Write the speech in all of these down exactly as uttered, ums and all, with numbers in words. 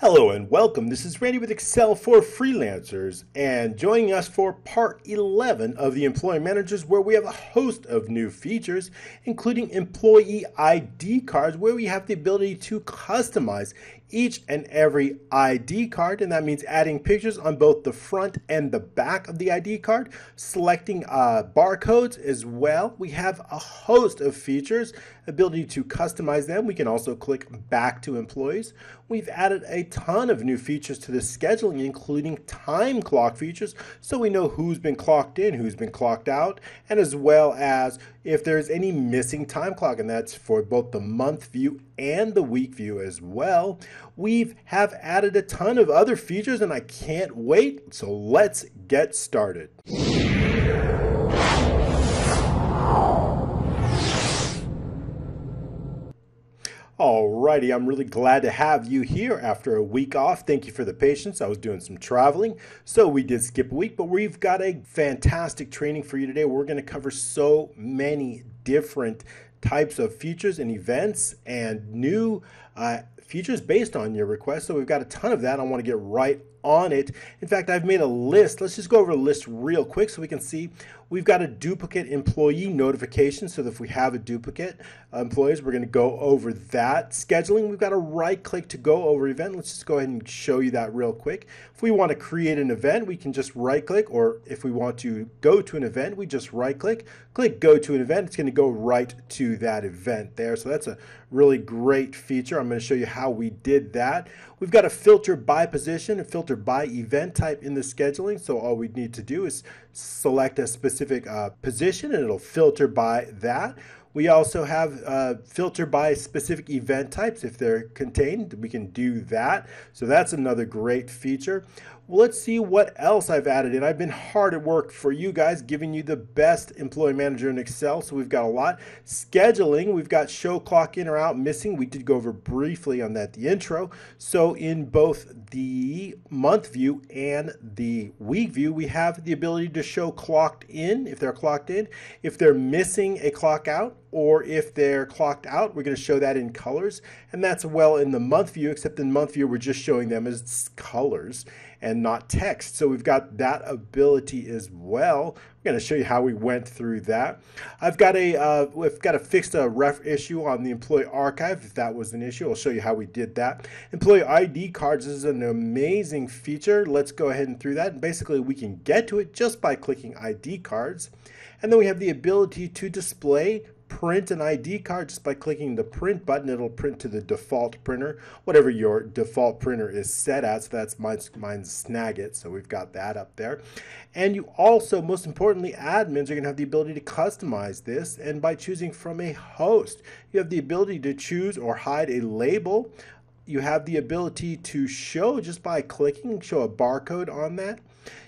Hello and welcome. This is Randy with Excel for Freelancers, and joining us for part eleven of the Employee Managers, where we have a host of new features, including employee I D cards, where we have the ability to customize each and every I D card, and that means adding pictures on both the front and the back of the I D card, selecting uh, barcodes as well. We have a host of features, ability to customize them. We can also click back to employees. We've added a ton of new features to the scheduling, including time clock features, so we know who's been clocked in, who's been clocked out, and as well as if there's any missing time clock, and that's for both the month view and the week view as well. We've have added a ton of other features, and I can't wait, so let's get started. Alrighty, I'm really glad to have you here after a week off. Thank you for the patience. I was doing some traveling, so we did skip a week, but we've got a fantastic training for you today. We're going to cover so many different types of features and events and new uh, features based on your request. So we've got a ton of that. I want to get right on it. In fact, I've made a list. Let's just go over the list real quick so we can see. We've got a duplicate employee notification, so that if we have a duplicate employees, we're going to go over that. Scheduling, we've got a right click to go over event. Let's just go ahead and show you that real quick. If we want to create an event, we can just right click, or if we want to go to an event, we just right click, click go to an event. It's going to go right to that event there. So that's a really great feature. I'm going to show you how we did that. We've got a filter by position and filter by event type in the scheduling. So all we need to do is select a specific uh, position and it'll filter by that. We also have uh, filter by specific event types. If they're contained, we can do that. So that's another great feature. Well, let's see what else I've added in. I've been hard at work for you guys, giving you the best employee manager in Excel. So we've got a lot. Scheduling, we've got show clock in or out missing. We did go over briefly on that, the intro. So in both the month view and the week view, we have the ability to show clocked in, if they're clocked in, if they're missing a clock out, or if they're clocked out. We're going to show that in colors, and that's well in the month view, except in month view we're just showing them as colors and not text. So we've got that ability as well. I'm going to show you how we went through that. I've got a uh, we've got a fixed uh, ref issue on the employee archive. If that was an issue, I'll show you how we did that. Employee I D cards is an amazing feature. Let's go ahead and through that. And basically, we can get to it just by clicking I D cards, and then we have the ability to display. Print an I D card just by clicking the print button. It'll print to the default printer, whatever your default printer is set at. So that's mine's, mine's Snagit, so we've got that up there. And you also, most importantly, admins are going to have the ability to customize this, and by choosing from a host, you have the ability to choose or hide a label. You have the ability to show just by clicking, show a barcode on that.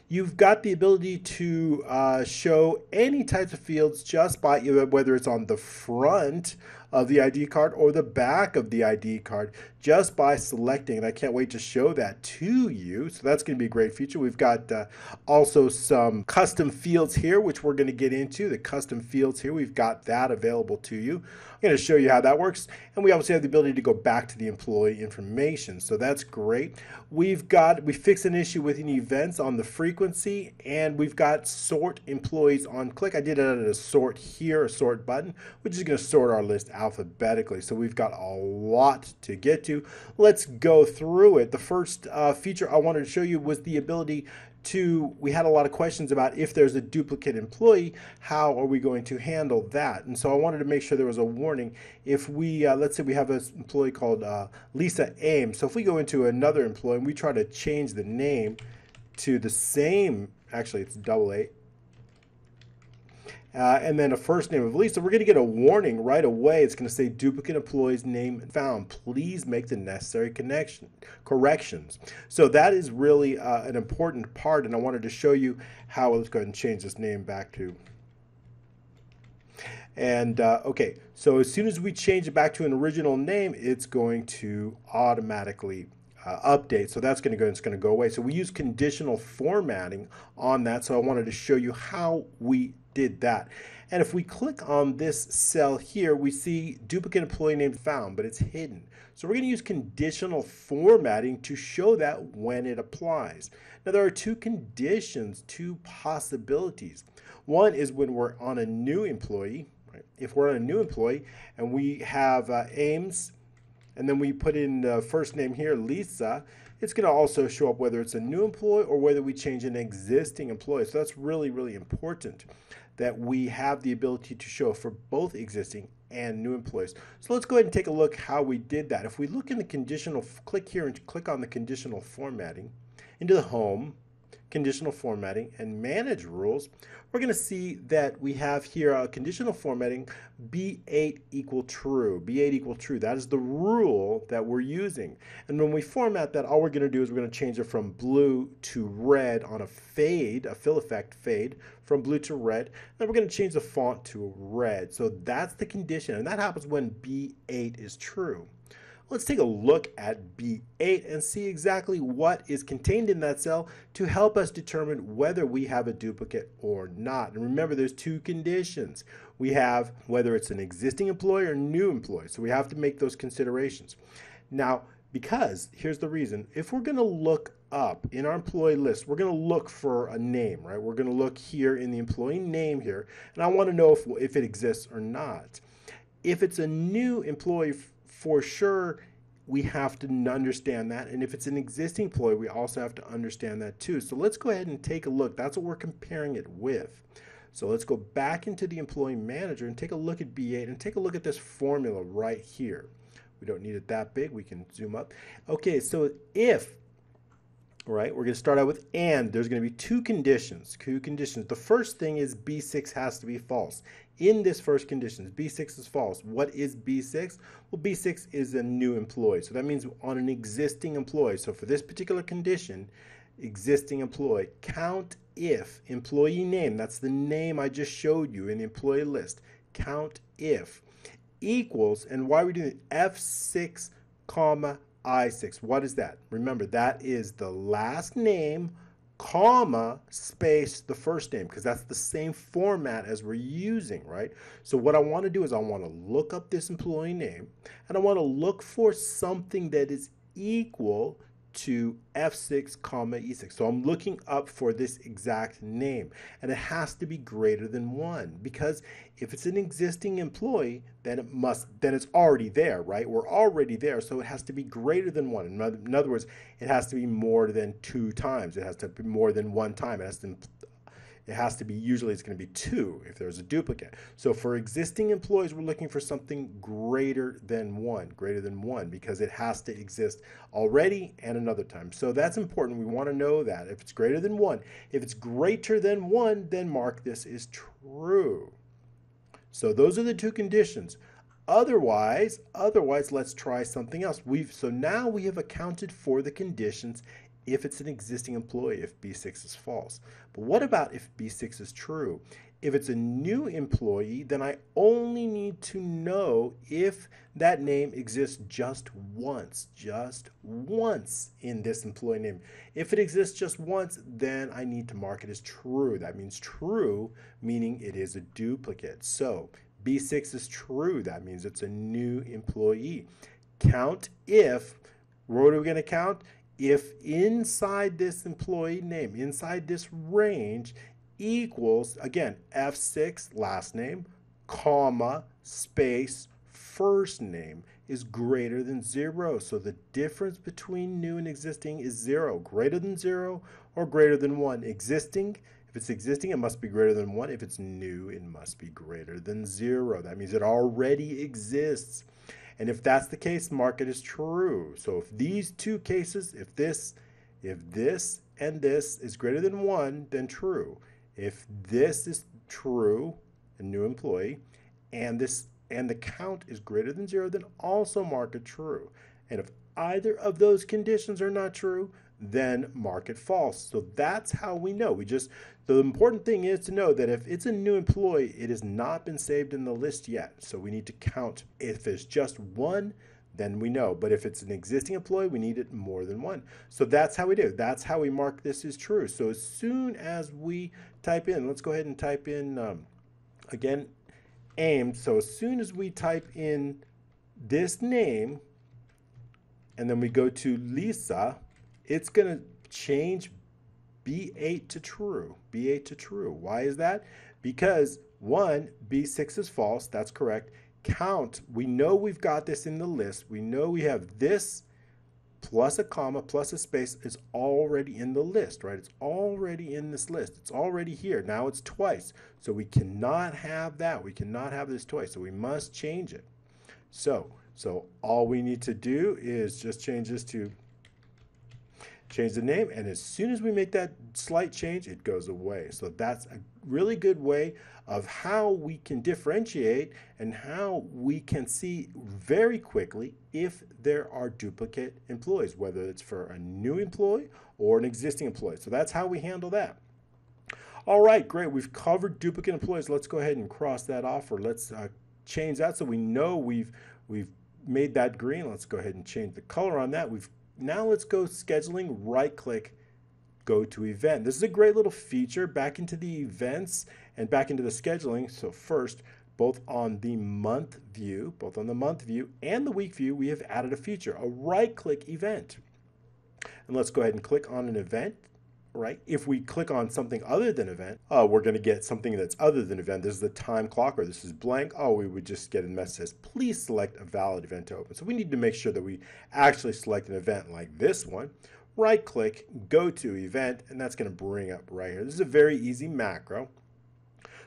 You've got the ability to uh, show any types of fields just by, whether it's on the front of the I D card or the back of the I D card, just by selecting. And I can't wait to show that to you. So that's going to be a great feature. We've got uh, also some custom fields here, which we're going to get into. The custom fields here, we've got that available to you. I'm going to show you how that works. And we obviously have the ability to go back to the employee information. So that's great. We've got, we fixed an issue with an events on the frequency, and we've got sort employees on click. I did it at a sort here, a sort button, which is going to sort our list alphabetically. So we've got a lot to get to. Let's go through it. The first uh, feature I wanted to show you was the ability to, we had a lot of questions about if there's a duplicate employee, how are we going to handle that? And so I wanted to make sure there was a warning. If we, uh, let's say we have an employee called uh, Lisa Ames. So if we go into another employee and we try to change the name to the same, actually it's double A, Uh, and then a first name of Lisa, we're going to get a warning right away. It's going to say duplicate employee's name found. Please make the necessary connection corrections. So that is really uh, an important part, and I wanted to show you how. Let's go ahead and change this name back to. And uh, okay, so as soon as we change it back to an original name, it's going to automatically uh, update. So that's going to go, it's going to go away. So we use conditional formatting on that. So I wanted to show you how we did that. And if we click on this cell here, we see duplicate employee name found, but it's hidden. So we're going to use conditional formatting to show that when it applies. Now there are two conditions, two possibilities. One is when we're on a new employee. Right? If we're on a new employee and we have uh, Ames, and then we put in the first name here, Lisa, it's going to also show up whether it's a new employee or whether we change an existing employee. So that's really, really important that we have the ability to show for both existing and new employees. So let's go ahead and take a look how we did that. If we look in the conditional, click here and click on the conditional formatting, into the home, conditional formatting, and manage rules, we're going to see that we have here a conditional formatting B eight equal true. B eight equal true. That is the rule that we're using. And when we format that, all we're going to do is we're going to change it from blue to red on a fade, a fill effect fade, from blue to red. Then we're going to change the font to red. So that's the condition, and that happens when B eight is true. Let's take a look at B eight and see exactly what is contained in that cell to help us determine whether we have a duplicate or not. And remember, there's two conditions. We have whether it's an existing employee or new employee. So we have to make those considerations. Now, because here's the reason, if we're going to look up in our employee list, we're going to look for a name, right? We're going to look here in the employee name here, and I want to know if, if it exists or not. If it's a new employee, for sure, we have to understand that. And if it's an existing employee, we also have to understand that too. So let's go ahead and take a look. That's what we're comparing it with. So let's go back into the employee manager and take a look at B eight and take a look at this formula right here. We don't need it that big. We can zoom up. Okay, so if, right, we're going to start out with and. There's going to be two conditions. Two conditions. The first thing is B six has to be false. In this first condition, B six is false. What is B six? Well, B six is a new employee. So that means on an existing employee. So for this particular condition, existing employee, count if employee name, that's the name I just showed you in the employee list, count if equals, and why are we doing it? F six comma I six. What is that? Remember, that is the last name comma space the first name, because that's the same format as we're using, right? So what I want to do is I want to look up this employee name, and I want to look for something that is equal to F six comma E six. So I'm looking up for this exact name, and it has to be greater than one, because if it's an existing employee, then it must, then it's already there, right? We're already there, so it has to be greater than one. In other, in other words, it has to be more than two times. It has to be more than one time. It has to, it has to be, usually it's going to be two if there's a duplicate. So for existing employees, we're looking for something greater than one, greater than one, because it has to exist already and another time. So that's important. We want to know that if it's greater than one. If it's greater than one, then mark this is true. So those are the two conditions. Otherwise, otherwise, let's try something else. We've, so now we have accounted for the conditions if it's an existing employee, if B six is false. But what about if B six is true? If it's a new employee, then I only need to know if that name exists just once, just once in this employee name. If it exists just once, then I need to mark it as true. That means true, meaning it is a duplicate. So B six is true. That means it's a new employee. Count if, what are we going to count? If inside this employee name, inside this range, equals, again, F six, last name, comma, space, first name, is greater than zero. So the difference between new and existing is zero. Greater than zero or greater than one. Existing, if it's existing, it must be greater than one. If it's new, it must be greater than zero. That means it already exists. And if that's the case, mark it as true. So if these two cases, if this, if this and this is greater than one, then true. If this is true, a new employee, and this and the count is greater than zero, then also mark it true. And if either of those conditions are not true, then mark it false. So that's how we know. We just, the important thing is to know that if it's a new employee, it has not been saved in the list yet. So we need to count. If there's just one, then we know. But if it's an existing employee, we need it more than one. So that's how we do. That's how we mark this as true. So as soon as we type in, let's go ahead and type in, um, again, Ames. So as soon as we type in this name, and then we go to Lisa, it's going to change B eight to true. B eight to true. Why is that? Because one, B six is false. That's correct. Count, we know we've got this in the list. We know we have this plus a comma plus a space is already in the list, right? It's already in this list. It's already here. Now it's twice. So we cannot have that. We cannot have this twice. So we must change it. So, so all we need to do is just change this to change the name, and as soon as we make that slight change, it goes away. So that's a really good way of how we can differentiate and how we can see very quickly if there are duplicate employees, whether it's for a new employee or an existing employee. So that's how we handle that. All right, great. We've covered duplicate employees. Let's go ahead and cross that off, or let's uh, change that so we know we've we've made that green. Let's go ahead and change the color on that. We've Now let's go scheduling, right click, go to event. This is a great little feature, back into the events and back into the scheduling. So first, both on the month view, both on the month view and the week view, we have added a feature, a right click event. And let's go ahead and click on an event, right? If we click on something other than event, oh, we're going to get something that's other than event. This is the time clock, or this is blank. Oh, we would just get a message that says, please select a valid event to open. So we need to make sure that we actually select an event like this one. Right click, go to event, and that's going to bring up right here. This is a very easy macro.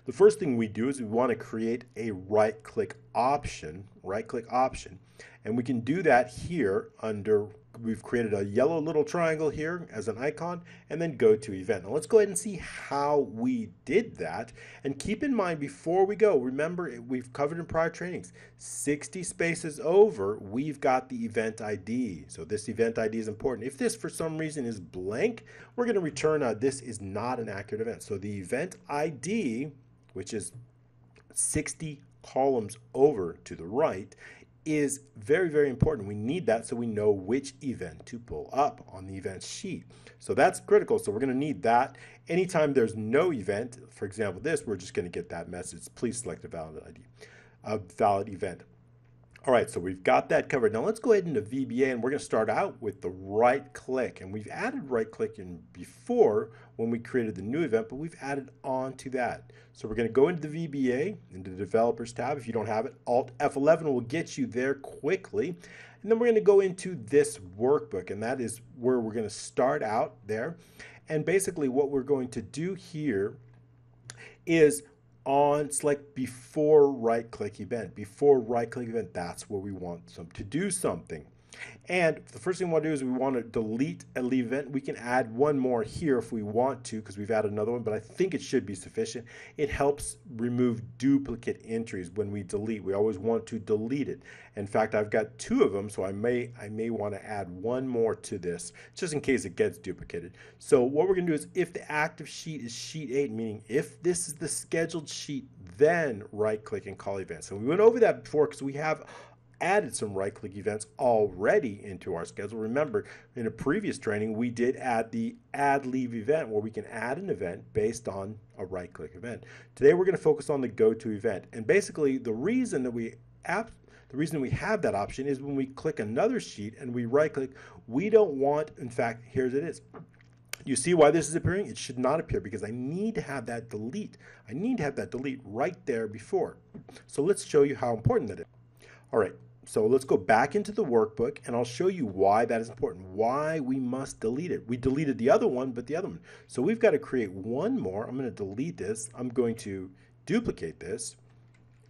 The first thing we do is we want to create a right click option, right click option. And we can do that here under, we've created a yellow little triangle here as an icon, and then go to event. Now let's go ahead and see how we did that. And keep in mind before we go, remember we've covered in prior trainings, sixty spaces over, we've got the event I D. So this event I D is important. If this for some reason is blank, we're going to return uh, this is not an accurate event. So the event I D, which is sixty columns over to the right, is very, very important. We need that so we know which event to pull up on the event sheet. So that's critical. So we're going to need that. Anytime there's no event, for example, this, we're just going to get that message. Please select a valid I D, a valid event. All right, so we've got that covered. Now let's go ahead into V B A, and we're going to start out with the right click. And we've added right click in before when we created the new event, but we've added on to that. So we're going to go into the V B A, into the Developers tab. If you don't have it, Alt F eleven will get you there quickly. And then we're going to go into this workbook, and that is where we're going to start out there. And basically what we're going to do here is on select before right click event, before right click event, that's where we want some to do something. And the first thing we want to do is we want to delete a leave event. We can add one more here if we want to, because we've added another one, but I think it should be sufficient. It helps remove duplicate entries when we delete. We always want to delete it. In fact, I've got two of them, so I may I may want to add one more to this just in case it gets duplicated. So what we're going to do is if the active sheet is sheet eight, meaning if this is the scheduled sheet, then right click and call events. And we went over that before because we have added some right-click events already into our schedule. Remember, in a previous training, we did add the add leave event, where we can add an event based on a right-click event. Today, we're going to focus on the go-to event. And basically, the reason that we app, the reason we have that option is when we click another sheet and we right-click, we don't want, in fact, here's it is. You see why this is appearing? It should not appear because I need to have that delete. I need to have that delete right there before. So let's show you how important that is. All right. So let's go back into the workbook, and I'll show you why that is important, why we must delete it. We deleted the other one, but the other one. So we've got to create one more. I'm going to delete this. I'm going to duplicate this,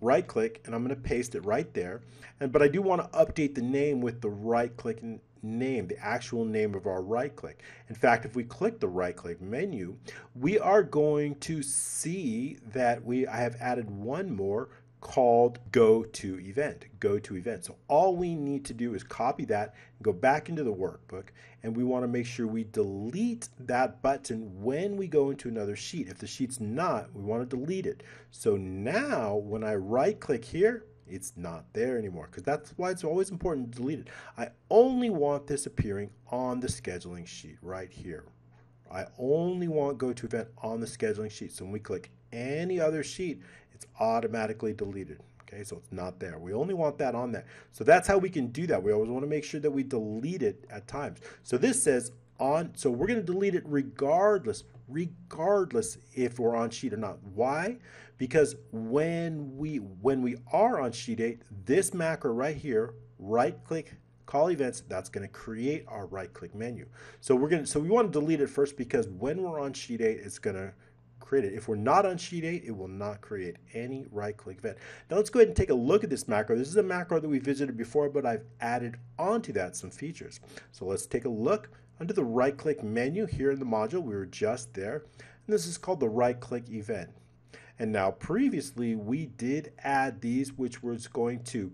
right-click, and I'm going to paste it right there. And but I do want to update the name with the right-click name, the actual name of our right-click. In fact, if we click the right-click menu, we are going to see that we I have added one more called go to event, go to event. So all we need to do is copy that, go back into the workbook, and we want to make sure we delete that button when we go into another sheet. If the sheet's not, we want to delete it. So now when I right click here, it's not there anymore, because that's why it's always important to delete it. I only want this appearing on the scheduling sheet right here. I only want go to event on the scheduling sheet. So when we click any other sheet, it's automatically deleted. Okay, so it's not there. We only want that on that. So that's how we can do that. We always want to make sure that we delete it at times. So this says on, so we're going to delete it regardless, regardless if we're on sheet or not. Why? Because when we when we are on sheet eight, this macro right here, right click, call events, that's going to create our right click menu. So we're going to, so we want to delete it first, because when we're on sheet eight, it's going to create it. If we're not on sheet eight, it will not create any right click event. Now let's go ahead and take a look at this macro. This is a macro that we visited before, but I've added onto that some features. So let's take a look under the right click menu here in the module. We were just there, and this is called the right click event. And now previously we did add these, which was going to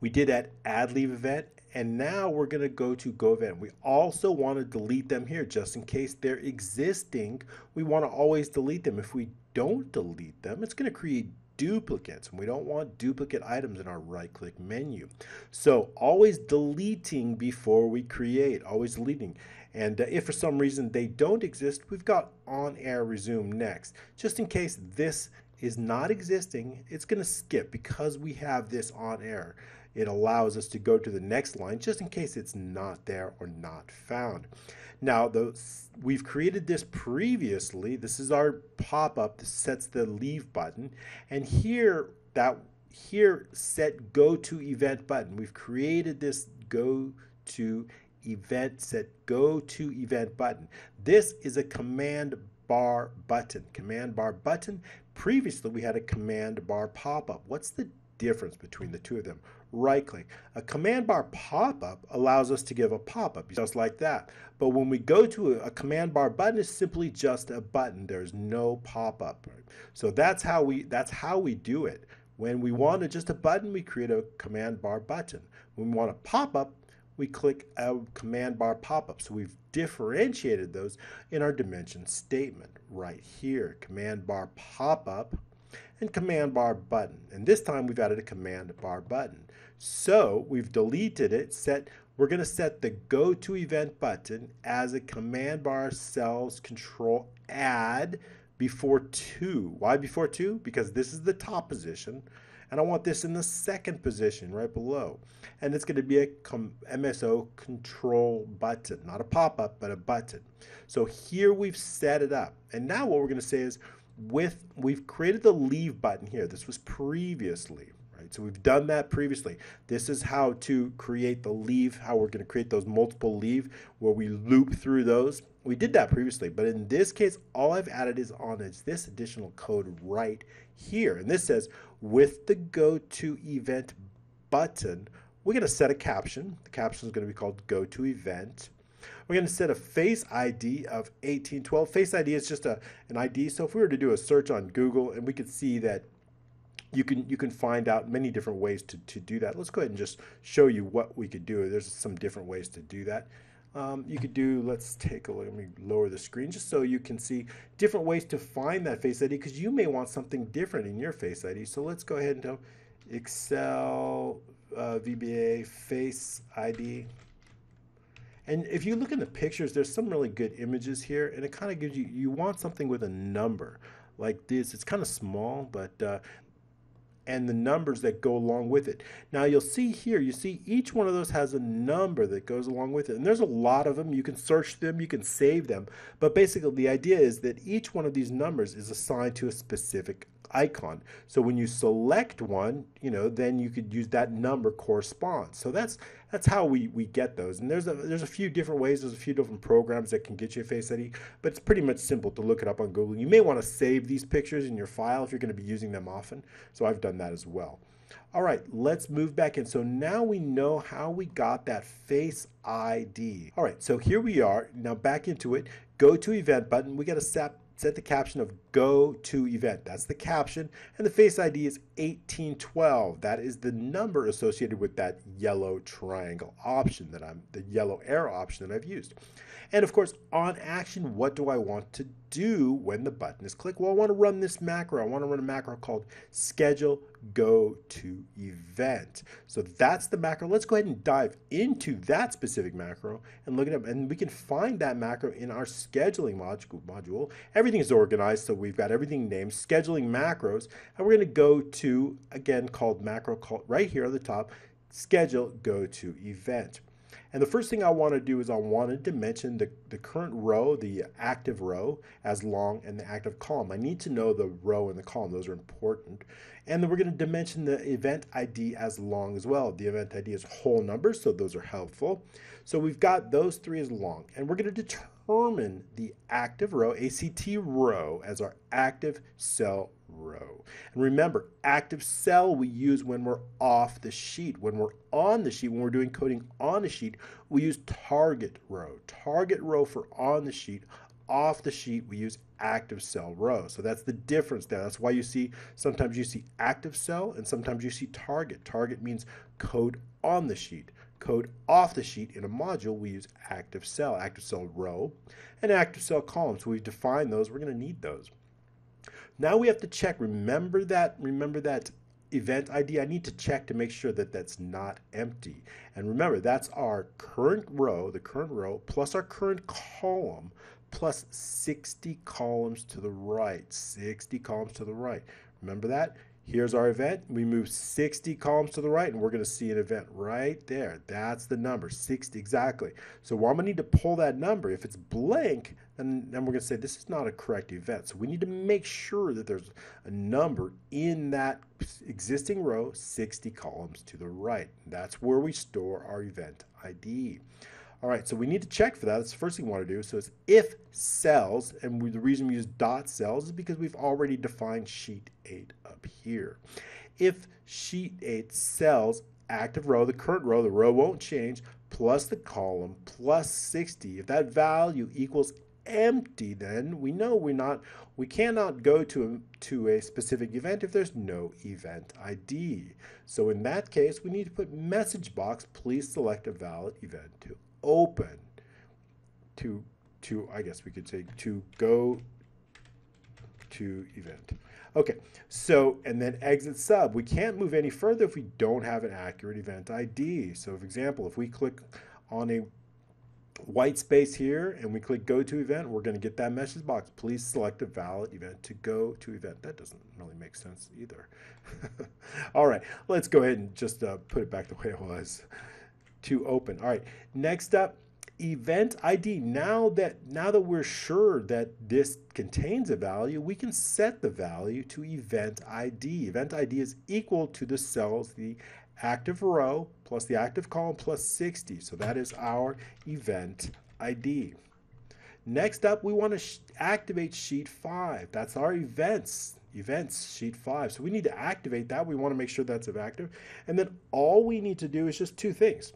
we did add add leave event, and now we're going to go to go event. We also want to delete them here just in case they're existing. We want to always delete them. If we don't delete them, it's going to create duplicates, and we don't want duplicate items in our right click menu. So always deleting before we create, always deleting. And uh, if for some reason they don't exist, we've got on air resume next, just in case this is not existing. It's going to skip because we have this on air. It allows us to go to the next line just in case it's not there or not found. Now, those, we've created this previously. This is our pop-up that sets the leave button, and here that here set go to event button. We've created this go to event set go to event button. This is a command bar button. Command bar button. Previously, we had a command bar pop-up. What's the difference between the two of them? Right click. A command bar pop-up allows us to give a pop-up just like that, but when we go to a, a command bar button, it's simply just a button. There's no pop-up. So that's how we that's how we do it. When we want to just a button, we create a command bar button. When we want a pop-up, we click a command bar pop-up. So we've differentiated those in our dimension statement right here. Command bar pop-up and command bar button. And this time we've added a command bar button. So we've deleted it. Set, we're going to set the go to event button as a command bar cells control add before two. Why before two? Because this is the top position, and I want this in the second position right below. And it's going to be a M S O control button, not a pop-up, but a button. So here we've set it up. And now what we're going to say is, with we've created the leave button here. This was previously, right? So we've done that previously. This is how to create the leave, how we're going to create those multiple leave where we loop through those. We did that previously, but in this case, all I've added is on is this additional code right here. And this says with the go to event button, we're going to set a caption. The caption is going to be called go to event. We're going to set a face I D of eighteen twelve. Face I D is just a, an I D. So if we were to do a search on Google, and we could see that you can you can find out many different ways to, to do that. Let's go ahead and just show you what we could do. There's some different ways to do that. Um, you could do, let's take a look, let me lower the screen just so you can see different ways to find that face I D, because you may want something different in your face I D. So let's go ahead and do Excel uh, V B A face I D. And if you look in the pictures, there's some really good images here, and it kind of gives you, you want something with a number like this. It's kind of small, but, uh, and the numbers that go along with it. Now you'll see here, you see each one of those has a number that goes along with it. And there's a lot of them. You can search them, you can save them. But basically the idea is that each one of these numbers is assigned to a specific icon. So when you select one, you know, then you could use that number corresponds. So that's that's how we we get those. And there's a there's a few different ways. There's a few different programs that can get you a face I D, but it's pretty much simple to look it up on Google. You may want to save these pictures in your file if you're going to be using them often. So I've done that as well. All right, let's move back in. So now we know how we got that face I D. All right, so here we are. Now back into it. Go to event button. We got to set set the caption of go to event. That's the caption, and the face I D is eighteen twelve. That is the number associated with that yellow triangle option that I'm, the yellow arrow option that I've used. And of course, on action, what do I want to do when the button is clicked? Well, I want to run this macro. I want to run a macro called schedule go to event. So that's the macro. Let's go ahead and dive into that specific macro and look it up. And we can find that macro in our scheduling module. Everything is organized, so we've got everything named scheduling macros. And we're going to go to, again, called macro, called right here at the top, schedule go to event. And the first thing I want to do is I wanted to mention the, the current row, the active row, as long, and the active column. I need to know the row and the column. Those are important. And then we're going to dimension the event I D as long as well. The event I D is whole numbers, so those are helpful. So we've got those three as long. And we're going to determine the active row, A C T row, as our active cell row. And remember, active cell we use when we're off the sheet. When we're on the sheet, when we're doing coding on the sheet, we use target row. Target row for on the sheet. Off the sheet, we use active cell row. So that's the difference there. That's why you see, sometimes you see active cell and sometimes you see target. Target means code on the sheet. Code off the sheet in a module, we use active cell. Active cell row and active cell column. So we've defined those. We're going to need those. Now we have to check, remember that, remember that event I D. I need to check to make sure that that's not empty. And remember, that's our current row, the current row, plus our current column, plus sixty columns to the right, sixty columns to the right. Remember that? Here's our event. We move sixty columns to the right, and we're going to see an event right there. That's the number, sixty, exactly. So I'm going to need to pull that number. If it's blank, then, then we're going to say this is not a correct event. So we need to make sure that there's a number in that existing row, sixty columns to the right. That's where we store our event I D. All right, so we need to check for that. That's the first thing we want to do. So it's if cells, and we, the reason we use dot cells is because we've already defined sheet eight up here. If sheet eight cells, active row, the current row, the row won't change, plus the column, plus sixty. If that value equals empty, then we know we're not, we cannot go to a, to a specific event if there's no event I D. So in that case, we need to put message box, please select a valid event to open to to I guess we could say to go to event. Okay, so and then exit sub. We can't move any further if we don't have an accurate event I D. So for example, if we click on a white space here and we click go to event, we're going to get that message box, please select a valid event to go to event. That doesn't really make sense either. All right, let's go ahead and just uh, put it back the way it was. To open. All right, next up, event I D. Now that now that we're sure that this contains a value, we can set the value to event I D. Event I D is equal to the cells, the active row plus the active column plus sixty. So that is our event I D. Next up, we want to sh- activate sheet five. That's our events. Events sheet five. So we need to activate that. We want to make sure that's active. And then all we need to do is just two things.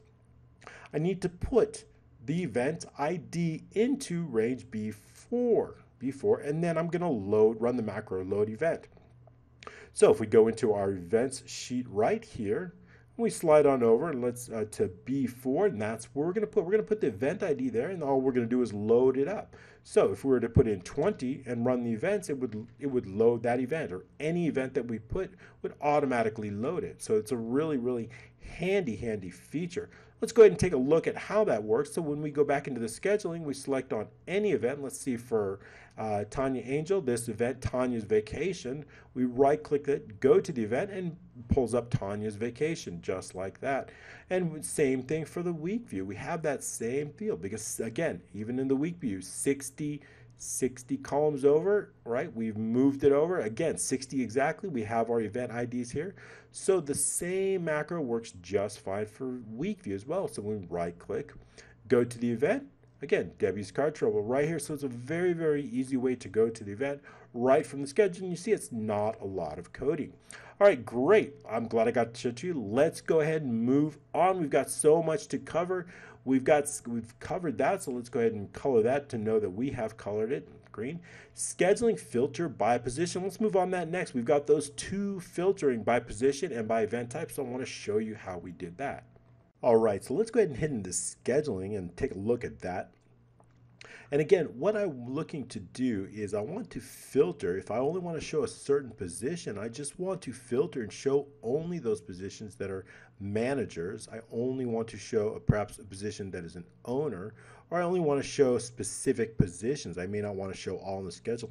I need to put the event I D into range B four, B four, and then I'm going to load, run the macro load event. So if we go into our events sheet right here, we slide on over and let's uh, to B four, and that's where we're going to put. We're going to put the event I D there, and all we're going to do is load it up. So if we were to put in twenty and run the events, it would it would load that event, or any event that we put would automatically load it. So it's a really really handy handy feature. Let's go ahead and take a look at how that works. So when we go back into the scheduling, we select on any event. Let's see for uh, Tanya Angel, this event, Tanya's vacation. We right-click it, go to the event, and pulls up Tanya's vacation, just like that. And same thing for the week view. We have that same field because, again, even in the week view, sixty, sixty columns over, right? We've moved it over. Again, sixty exactly. We have our event I Ds here. So the same macro works just fine for week view as well. So we right click, go to the event. Again, Debbie's car trouble right here. So it's a very, very easy way to go to the event right from the schedule. And you see it's not a lot of coding. All right, great. I'm glad I got to show it to you. Let's go ahead and move on. We've got so much to cover. We've got we've covered that, so let's go ahead and color that to know that we have colored it green. Scheduling filter by position. Let's move on that next. We've got those two filtering by position and by event type, so I want to show you how we did that. All right, so let's go ahead and hit into scheduling and take a look at that. And again, what I'm looking to do is I want to filter. If I only want to show a certain position, I just want to filter and show only those positions that are managers. I only want to show a, perhaps a position that is an owner, or I only want to show specific positions. I may not want to show all in the schedule.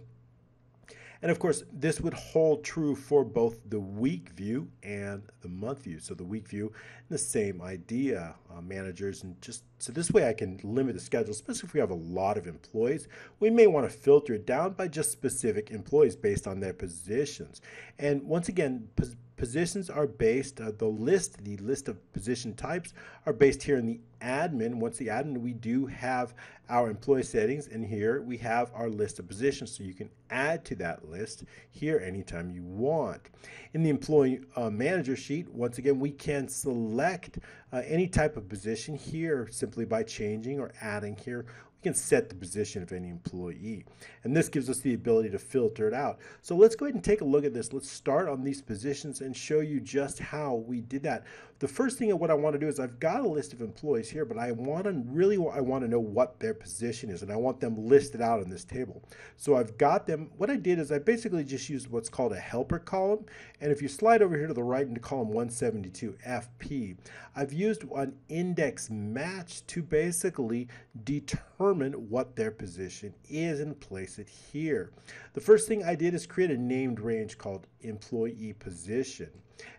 And of course, this would hold true for both the week view and the month view. So the week view, the same idea, uh, managers, and just so this way I can limit the schedule, especially if we have a lot of employees. We may want to filter it down by just specific employees based on their positions. And once again, pos positions are based, uh, the list, the list of position types are based here in the admin. Once the admin, we do have our employee settings, and here we have our list of positions, so you can add to that list here anytime you want. In the employee uh, manager sheet, once again, we can select uh, any type of position here simply by changing or adding here. We can set the position of any employee, and this gives us the ability to filter it out. So let's go ahead and take a look at this. Let's start on these positions and show you just how we did that. The first thing of what I want to do is I've got a list of employees here, but I want to really I want to know what their position is, and I want them listed out in this table. So I've got them. What I did is I basically just used what's called a helper column, and if you slide over here to the right into column one seventy-two F P, I've used an index match to basically determine what their position is and place it here. The first thing I did is create a named range called employee position.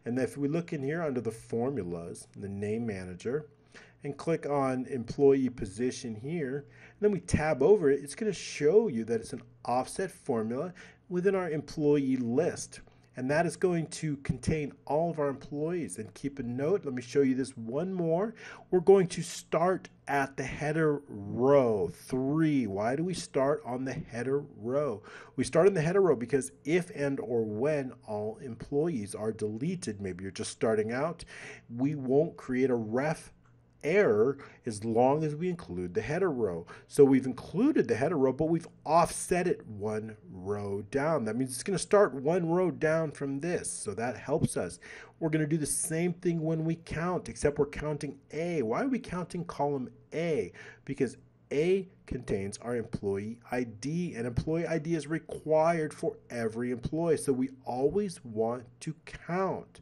And if we look in here under the formulas, the name manager, and click on employee position here, and then we tab over it, it's going to show you that it's an offset formula within our employee list. And that is going to contain all of our employees. And keep a note, let me show you this one more. We're going to start at the header row three. Why do we start on the header row? We start in the header row because if and or when all employees are deleted, maybe you're just starting out, we won't create a ref error as long as we include the header row. So we've included the header row, but we've offset it one row down. That means it's going to start one row down from this, so that helps us. We're going to do the same thing when we count, except we're counting A. Why are we counting column A? Because A contains our employee I D, and employee I D is required for every employee, so we always want to count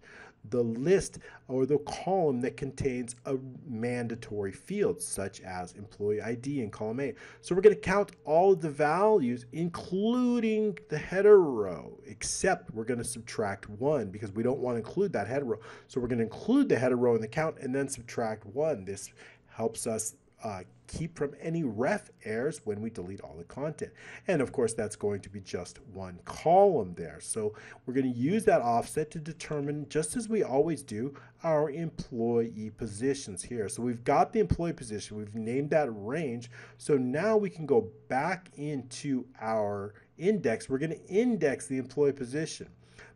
the list or the column that contains a mandatory field, such as employee I D in column A. So we're going to count all of the values, including the header row, except we're going to subtract one because we don't want to include that header row. So we're going to include the header row in the count and then subtract one. This helps us uh, keep from any ref errors when we delete all the content. And of course, that's going to be just one column there. So we're going to use that offset to determine, just as we always do, our employee positions here. So we've got the employee position, we've named that range. So now we can go back into our index. We're going to index the employee position,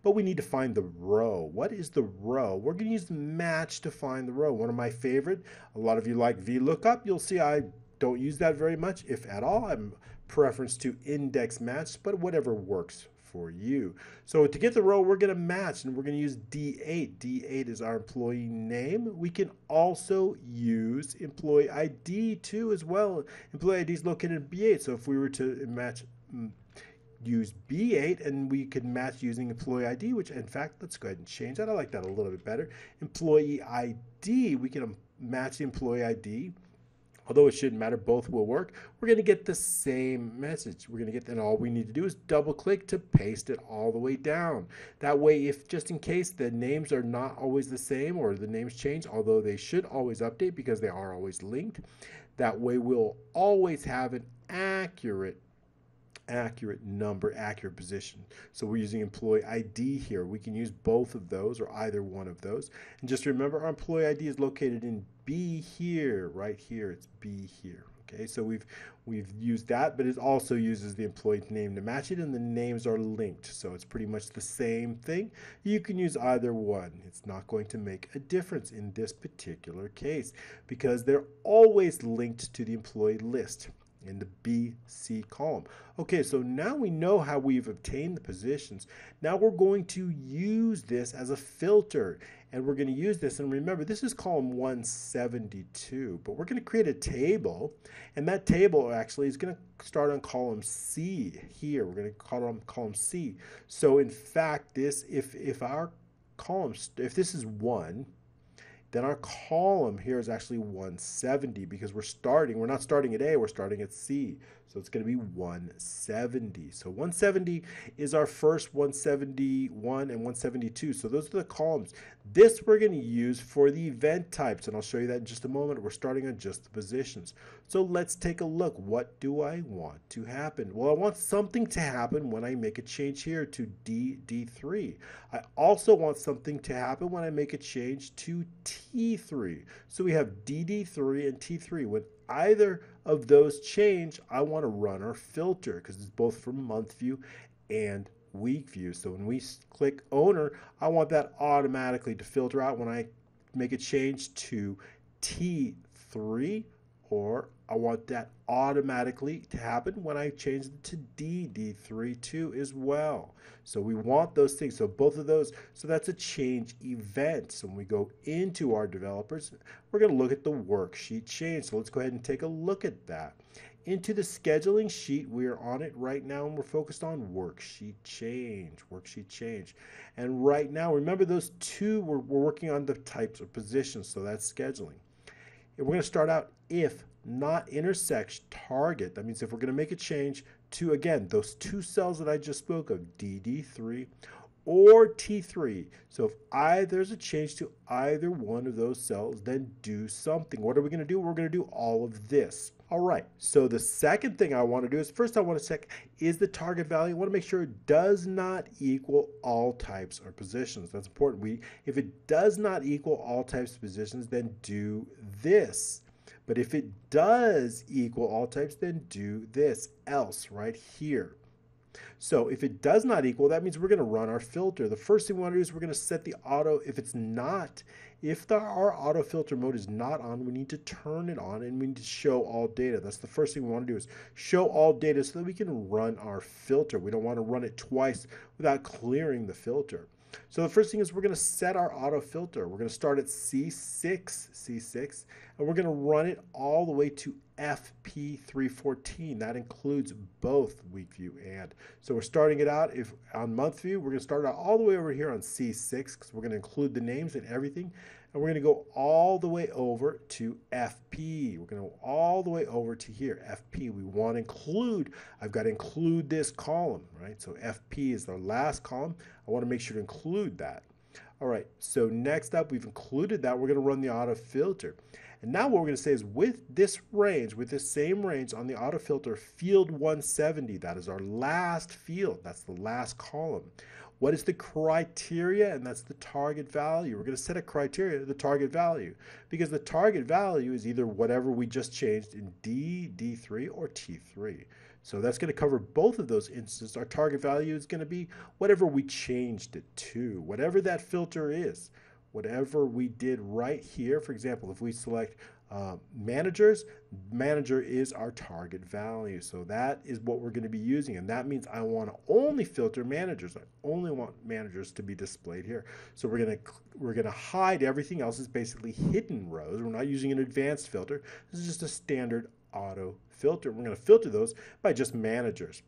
but we need to find the row. What is the row? We're going to use match to find the row. One of my favorite, a lot of you like VLOOKUP. You'll see I don't use that very much, if at all. I'm preference to index match, but whatever works for you. So to get the row, we're going to match, and we're going to use D eight. D eight is our employee name. We can also use employee I D too as well. Employee I D is located in B eight, so if we were to match, use B eight, and we could match using employee I D, which in fact, let's go ahead and change that. I like that a little bit better. Employee I D, we can match the employee I D. Although it shouldn't matter, both will work. We're going to get the same message. We're going to get, and all we need to do is double click to paste it all the way down. That way, if just in case the names are not always the same or the names change, although they should always update because they are always linked, that way we'll always have an accurate accurate number, accurate position. So we're using employee I D here. We can use both of those or either one of those. And just remember, our employee I D is located in B here, right here. It's B here. Okay, so we've we've used that, but it also uses the employee name to match it, and the names are linked, so it's pretty much the same thing. You can use either one. It's not going to make a difference in this particular case because they're always linked to the employee list in the B C column. Okay, so now we know how we've obtained the positions. Now we're going to use this as a filter. and we're going to use this. And remember, this is column one seventy-two, but we're going to create a table, and that table actually is going to start on column C here. We're going to call it column C. So in fact, this if if our column if this is one, then our column here is actually one seventy, because we're starting, we're not starting at A, we're starting at C. So it's going to be one seventy. So one seventy is our first, one seventy-one and one seventy-two. So those are the columns. This we're going to use for the event types, and I'll show you that in just a moment. We're starting on just the positions. So let's take a look. What do I want to happen? Well, I want something to happen when I make a change here to D, D3. I also want something to happen when I make a change to T. T three. So we have D D three and T three. When either of those change, I want to run our filter, because it's both from month view and week view. So when we click owner, I want that automatically to filter out when I make a change to T three, or I want that automatically to happen when I change it to D D three too as well. So we want those things. So both of those. So that's a change event. So when we go into our developers, we're going to look at the worksheet change. So let's go ahead and take a look at that. Into the scheduling sheet, we are on it right now, and we're focused on worksheet change, worksheet change. And right now, remember those two, we're, we're working on the types of positions. So that's scheduling. And we're going to start out if not intersection target. That means if we're going to make a change to, again, those two cells that I just spoke of, D D three or T three. So if I, there's a change to either one of those cells, then do something. What are we going to do? We're going to do all of this. All right, so the second thing I want to do is, first I want to check is the target value. I want to make sure it does not equal all types or positions. That's important. We, if it does not equal all types of positions, then do this. But if it does equal all types, then do this else right here. So if it does not equal, that means we're going to run our filter. The first thing we want to do is we're going to set the auto. If it's not, if the, our auto filter mode is not on, we need to turn it on, and we need to show all data. That's the first thing we want to do, is show all data, so that we can run our filter. We don't want to run it twice without clearing the filter. So the first thing is we're going to set our auto filter. We're going to start at C six, C six, and we're going to run it all the way to F P three fourteen. That includes both week view and. So we're starting it out if on month view. We're going to start out all the way over here on C six, because we're going to include the names and everything. And we're going to go all the way over to F P. We're going to go all the way over to here. F P, we want to include. I've got to include this column, right? So F P is the last column. I want to make sure to include that. All right, so next up, we've included that. We're going to run the auto filter. And now what we're going to say is with this range, with this same range on the auto filter, field one seventy, that is our last field. That's the last column. What is the criteria? And that's the target value. We're going to set a criteria, the target value, because the target value is either whatever we just changed in D, D three, or T three. So that's going to cover both of those instances. Our target value is going to be whatever we changed it to, whatever that filter is, whatever we did right here. For example, if we select uh, managers, manager is our target value. So that is what we're going to be using. And that means I want to only filter managers. I only want managers to be displayed here. So we're going to we're going to hide everything else. Is basically hidden rows. We're not using an advanced filter. This is just a standard auto filter. We're going to filter those by just managers.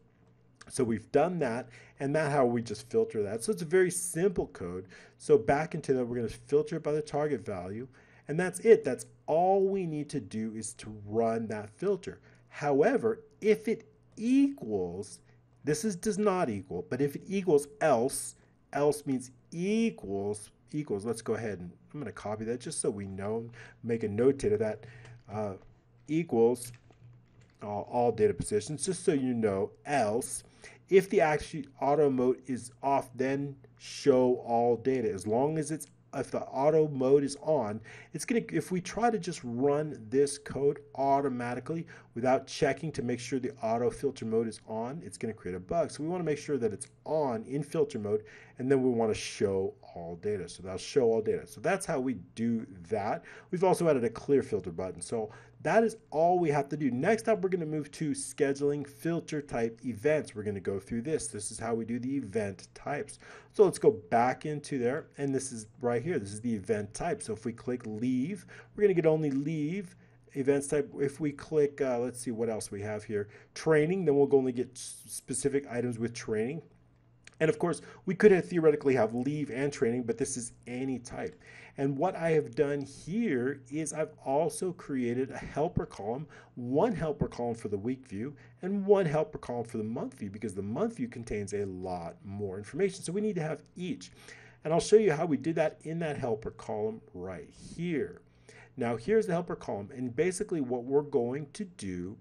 So we've done that, and that's how we just filter that. So it's a very simple code. So back into that, we're going to filter it by the target value, and that's it. That's all we need to do is to run that filter. However, if it equals, this is does not equal, but if it equals else, else means equals, equals. Let's go ahead and I'm going to copy that just so we know, make a note to that. Uh, equals uh, all data positions, just so you know, else if the actual auto mode is off, then show all data. As long as it's, if the auto mode is on, it's gonna, if we try to just run this code automatically without checking to make sure the auto filter mode is on, it's gonna create a bug. So we want to make sure that it's on in filter mode, and then we want to show all data. So that'll show all data. So that's how we do that. We've also added a clear filter button. So That is all we have to do. Next up, we're going to move to scheduling, filter type, events. We're going to go through this. This is how we do the event types. So let's go back into there, and this is right here. This is the event type. So if we click leave, we're going to get only leave. Events type, if we click, uh, let's see what else we have here. Training, then we'll only get specific items with training. And of course, we could have theoretically have leave and training, but this is any type. And what I have done here is I've also created a helper column, one helper column for the week view, and one helper column for the month view, because the month view contains a lot more information. So we need to have each. And I'll show you how we did that in that helper column right here. Now here's the helper column, and basically what we're going to do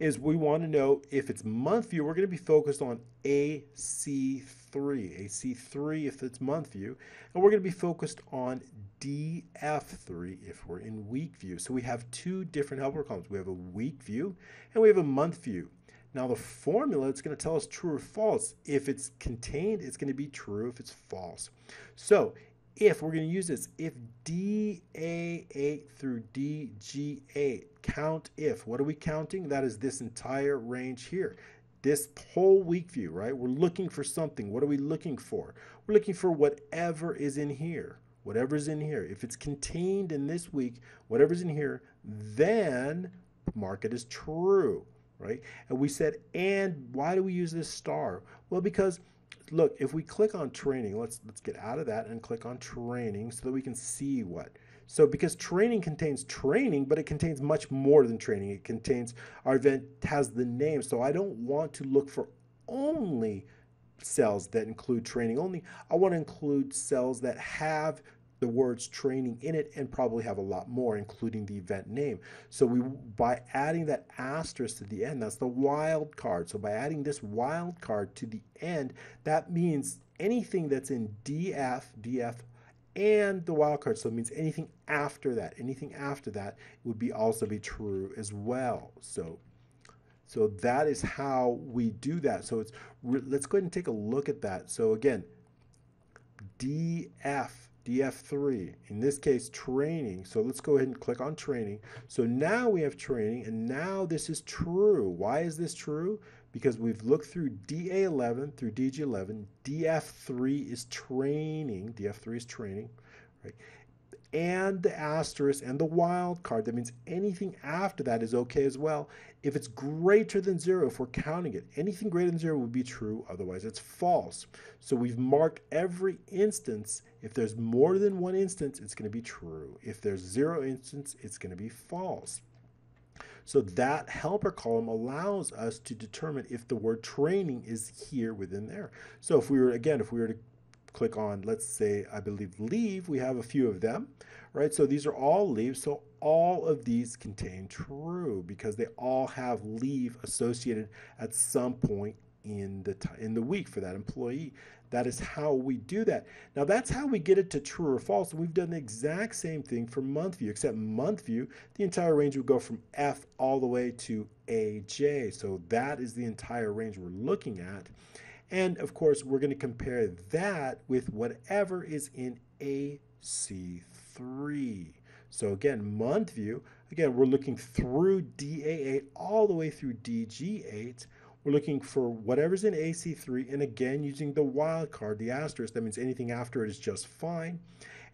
is we want to know if it's month view. We're going to be focused on A C three, A C three if it's month view, and we're going to be focused on D F three if we're in week view. So we have two different helper columns. We have a week view and we have a month view. Now the formula, it's going to tell us true or false. If it's contained, it's going to be true. If it's false, so if we're going to use this, if D A eight through D G eight, count if. What are we counting? That is this entire range here, this whole week view, right? We're looking for something. What are we looking for? We're looking for whatever is in here, whatever's in here. If it's contained in this week, whatever's in here, then mark it as true, right? And we said, and why do we use this star? Well, because look, if we click on training, let's let's get out of that and click on training so that we can see what. So because training contains training, but it contains much more than training. It contains, our event has the name, so I don't want to look for only cells that include training only. I want to include cells that have the words training in it and probably have a lot more, including the event name. So we, by adding that asterisk to the end, that's the wild card. So by adding this wild card to the end, that means anything that's in D F, D F, and the wild card. So it means anything after that, anything after that would be also be true as well. So, so that is how we do that. So it's, let's go ahead and take a look at that. So again, D F, D F three, in this case training. So let's go ahead and click on training. So now we have training, and now this is true. Why is this true? Because we've looked through D A eleven through D G eleven. D F three is training. D F three is training, right? And the asterisk and the wild card. That means anything after that is okay as well. If it's greater than zero, if we're counting it, anything greater than zero would be true. Otherwise, it's false. So we've marked every instance. If there's more than one instance, it's going to be true. If there's zero instance, it's going to be false. So that helper column allows us to determine if the word training is here within there. So if we were, again, if we were to click on, let's say, I believe leave, we have a few of them, right? So these are all leave. So all of these contain true because they all have leave associated at some point in the in the week for that employee. That is how we do that. Now that's how we get it to true or false. And we've done the exact same thing for month view, except month view, the entire range would go from F all the way to A J. So that is the entire range we're looking at. And of course, we're going to compare that with whatever is in A C three. So again, month view, again, we're looking through D A eight all the way through D G eight. We're looking for whatever's in A C three, and again, using the wild card, the asterisk, that means anything after it is just fine,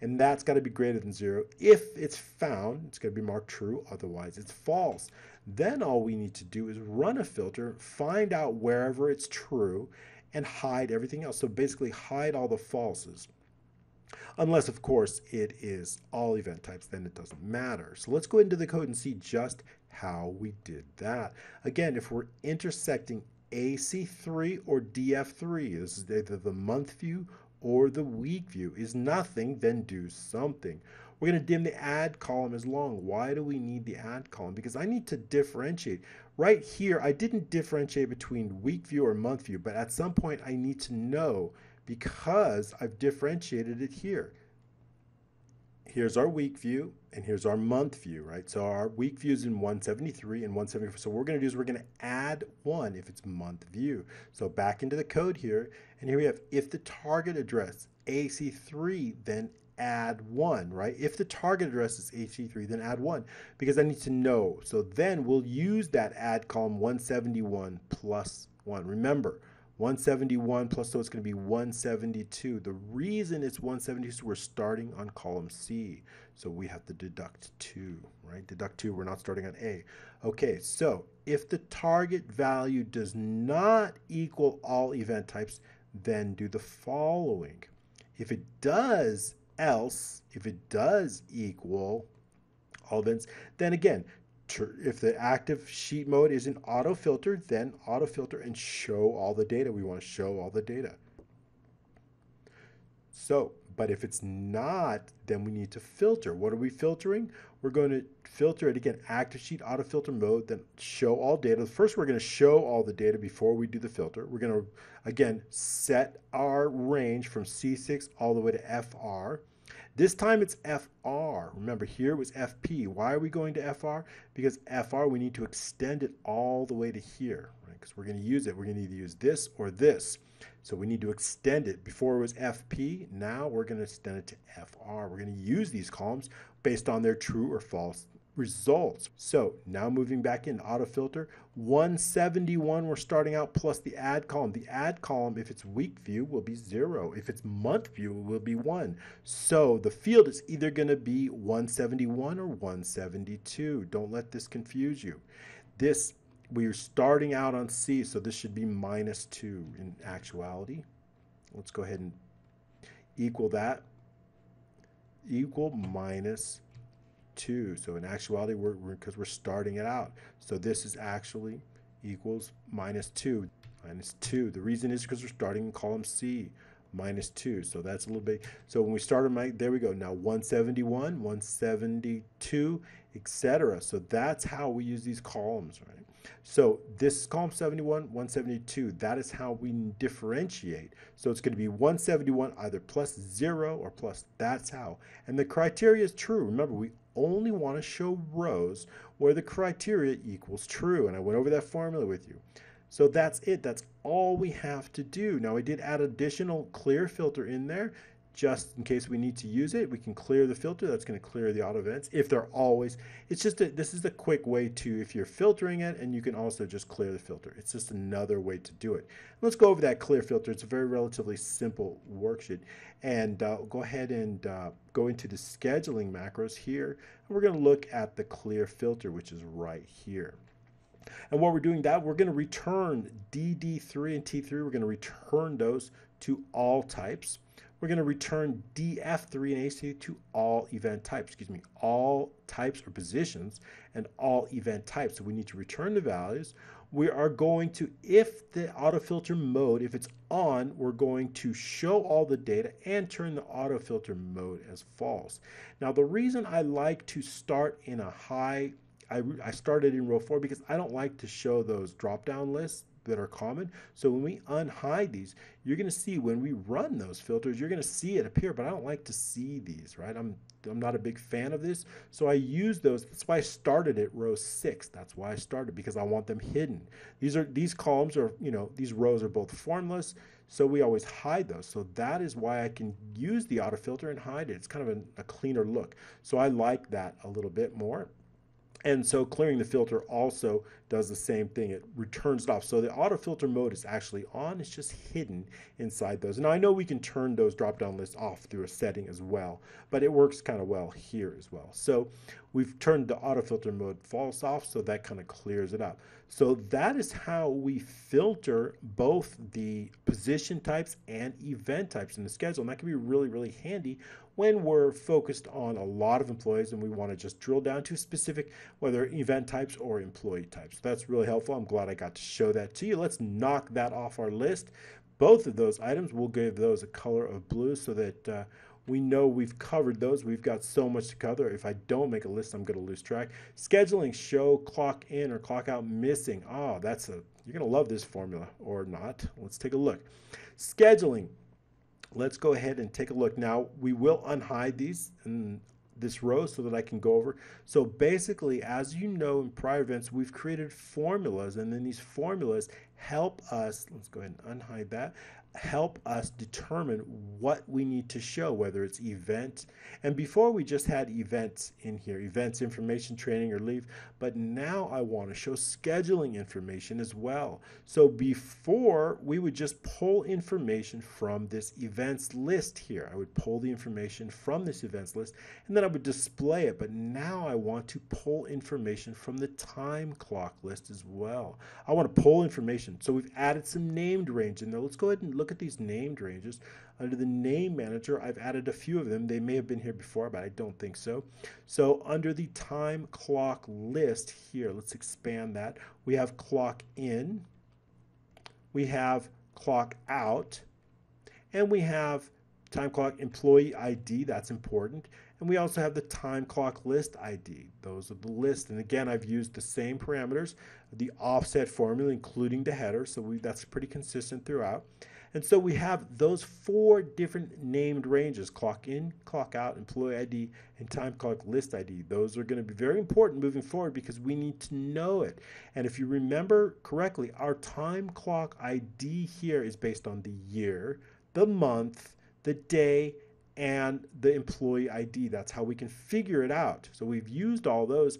and that's got to be greater than zero. If it's found, it's going to be marked true, otherwise it's false. Then all we need to do is run a filter, find out wherever it's true, and hide everything else. So basically hide all the falses. Unless, of course, it is all event types, then it doesn't matter. So let's go into the code and see just how we did that. Again, if we're intersecting A C three or D F three, this is either the month view or the week view, is nothing, then do something. We're going to dim the add column as long. Why do we need the add column? Because I need to differentiate. Right here, I didn't differentiate between week view or month view, but at some point I need to know, because I've differentiated it here. Here's our week view and here's our month view, right? So our week view is in one seventy-three and one seventy-four. So what we're going to do is we're going to add one if it's month view. So back into the code here, and here we have if the target address A C three, then add one, right? If the target address is H T three, then add one, because I need to know. So then we'll use that add column one seventy-one plus one. Remember, one seventy-one plus, so it's going to be one seventy-two. The reason it's one seventy-two is we're starting on column C, so we have to deduct two, right? Deduct two, we're not starting on A. Okay, so if the target value does not equal all event types, then do the following. If it does else, if it does equal all events, then again, if the active sheet mode is in auto filter, then auto filter and show all the data. We want to show all the data. So, but if it's not, then we need to filter. What are we filtering? We're going to filter it again, active sheet, auto filter mode, then show all data. First, we're going to show all the data before we do the filter. We're going to, again, set our range from C six all the way to F R. This time it's F R. Remember, here it was F P. Why are we going to F R? Because F R, we need to extend it all the way to here, right? Because we're going to use it. We're going to need to use this or this. So we need to extend it. Before it was F P. Now we're going to extend it to F R. We're going to use these columns based on their true or false results. So now moving back into auto filter, one seventy-one, we're starting out plus the add column. The add column, if it's week view, will be zero. If it's month view, it will be one. So the field is either going to be one seventy-one or one seventy-two. Don't let this confuse you. This, we are starting out on C, so this should be minus two in actuality. Let's go ahead and equal that. Equal minus two. So in actuality, we're, because we're, we're starting it out, so this is actually equals minus two. Minus two. The reason is because we're starting in column C, minus two. So that's a little bit. So when we started, my there we go. Now one seventy-one, one seventy-two, et cetera. So that's how we use these columns, right? So this is column seventy-one, one seventy-two. That is how we differentiate. So it's going to be one seventy-one either plus zero or plus. That's how. And the criteria is true. Remember, we only want to show rows where the criteria equals true, and I went over that formula with you. So that's it. That's all we have to do. Now I did add additional clear filter in there just in case we need to use it. We can clear the filter. That's going to clear the auto events if they're always. It's just a, this is a quick way to, if you're filtering it, and you can also just clear the filter. It's just another way to do it. Let's go over that clear filter. It's a very relatively simple worksheet, and uh, go ahead and uh, go into the scheduling macros here, and we're going to look at the clear filter, which is right here. And while we're doing that, we're going to return D D three and T three. We're going to return those to all types. We're going to return D F three and H T three to all event types, excuse me, all types or positions and all event types. So we need to return the values. We are going to, if the auto filter mode, if it's on, we're going to show all the data and turn the auto filter mode as false. Now the reason I like to start in a high, I, I started in row four because I don't like to show those drop-down lists that are common. So when we unhide these, you're going to see when we run those filters, you're going to see it appear, but I don't like to see these, right? I'm, I'm not a big fan of this. So I use those. That's why I started at row six. That's why I started, because I want them hidden. These are, these columns are, you know, these rows are both formless. So we always hide those. So that is why I can use the auto filter and hide it. It's kind of a, a cleaner look. So I like that a little bit more. And so clearing the filter also does the same thing. It returns it off. So the auto filter mode is actually on. It's just hidden inside those. Now I know we can turn those drop-down lists off through a setting as well, but it works kind of well here as well. So we've turned the auto filter mode false off, so that kind of clears it up. So that is how we filter both the position types and event types in the schedule. And that can be really, really handy when we're focused on a lot of employees and we want to just drill down to specific, whether event types or employee types. That's really helpful. I'm glad I got to show that to you. Let's knock that off our list. Both of those items, we'll give those a color of blue so that uh, we know we've covered those. We've got so much to cover. If I don't make a list, I'm going to lose track. Scheduling, show clock in or clock out missing. Oh, that's a, you're going to love this formula or not. Let's take a look. Scheduling. Let's go ahead and take a look. Now we will unhide these in this row so that I can go over. So basically, as you know, in prior events, we've created formulas, and then these formulas help us, let's go ahead and unhide that, help us determine what we need to show, whether it's event. And before we just had events in here, events, information, training, or leave, but now I want to show scheduling information as well. So before, we would just pull information from this events list here. I would pull the information from this events list and then I would display it, but now I want to pull information from the time clock list as well. I want to pull information, so we've added some named range in there. Let's go ahead and look at these named ranges. Under the name manager, I've added a few of them. They may have been here before, but I don't think so. So under the time clock list here, let's expand that. We have clock in, we have clock out, and we have time clock employee I D. That's important. And we also have the time clock list I D. Those are the list. And again, I've used the same parameters, the offset formula, including the header. So we, that's pretty consistent throughout. And so we have those four different named ranges, clock in, clock out, employee I D, and time clock list I D. Those are going to be very important moving forward because we need to know it. And if you remember correctly, our time clock I D here is based on the year, the month, the day, and the employee I D. That's how we can figure it out. So we've used all those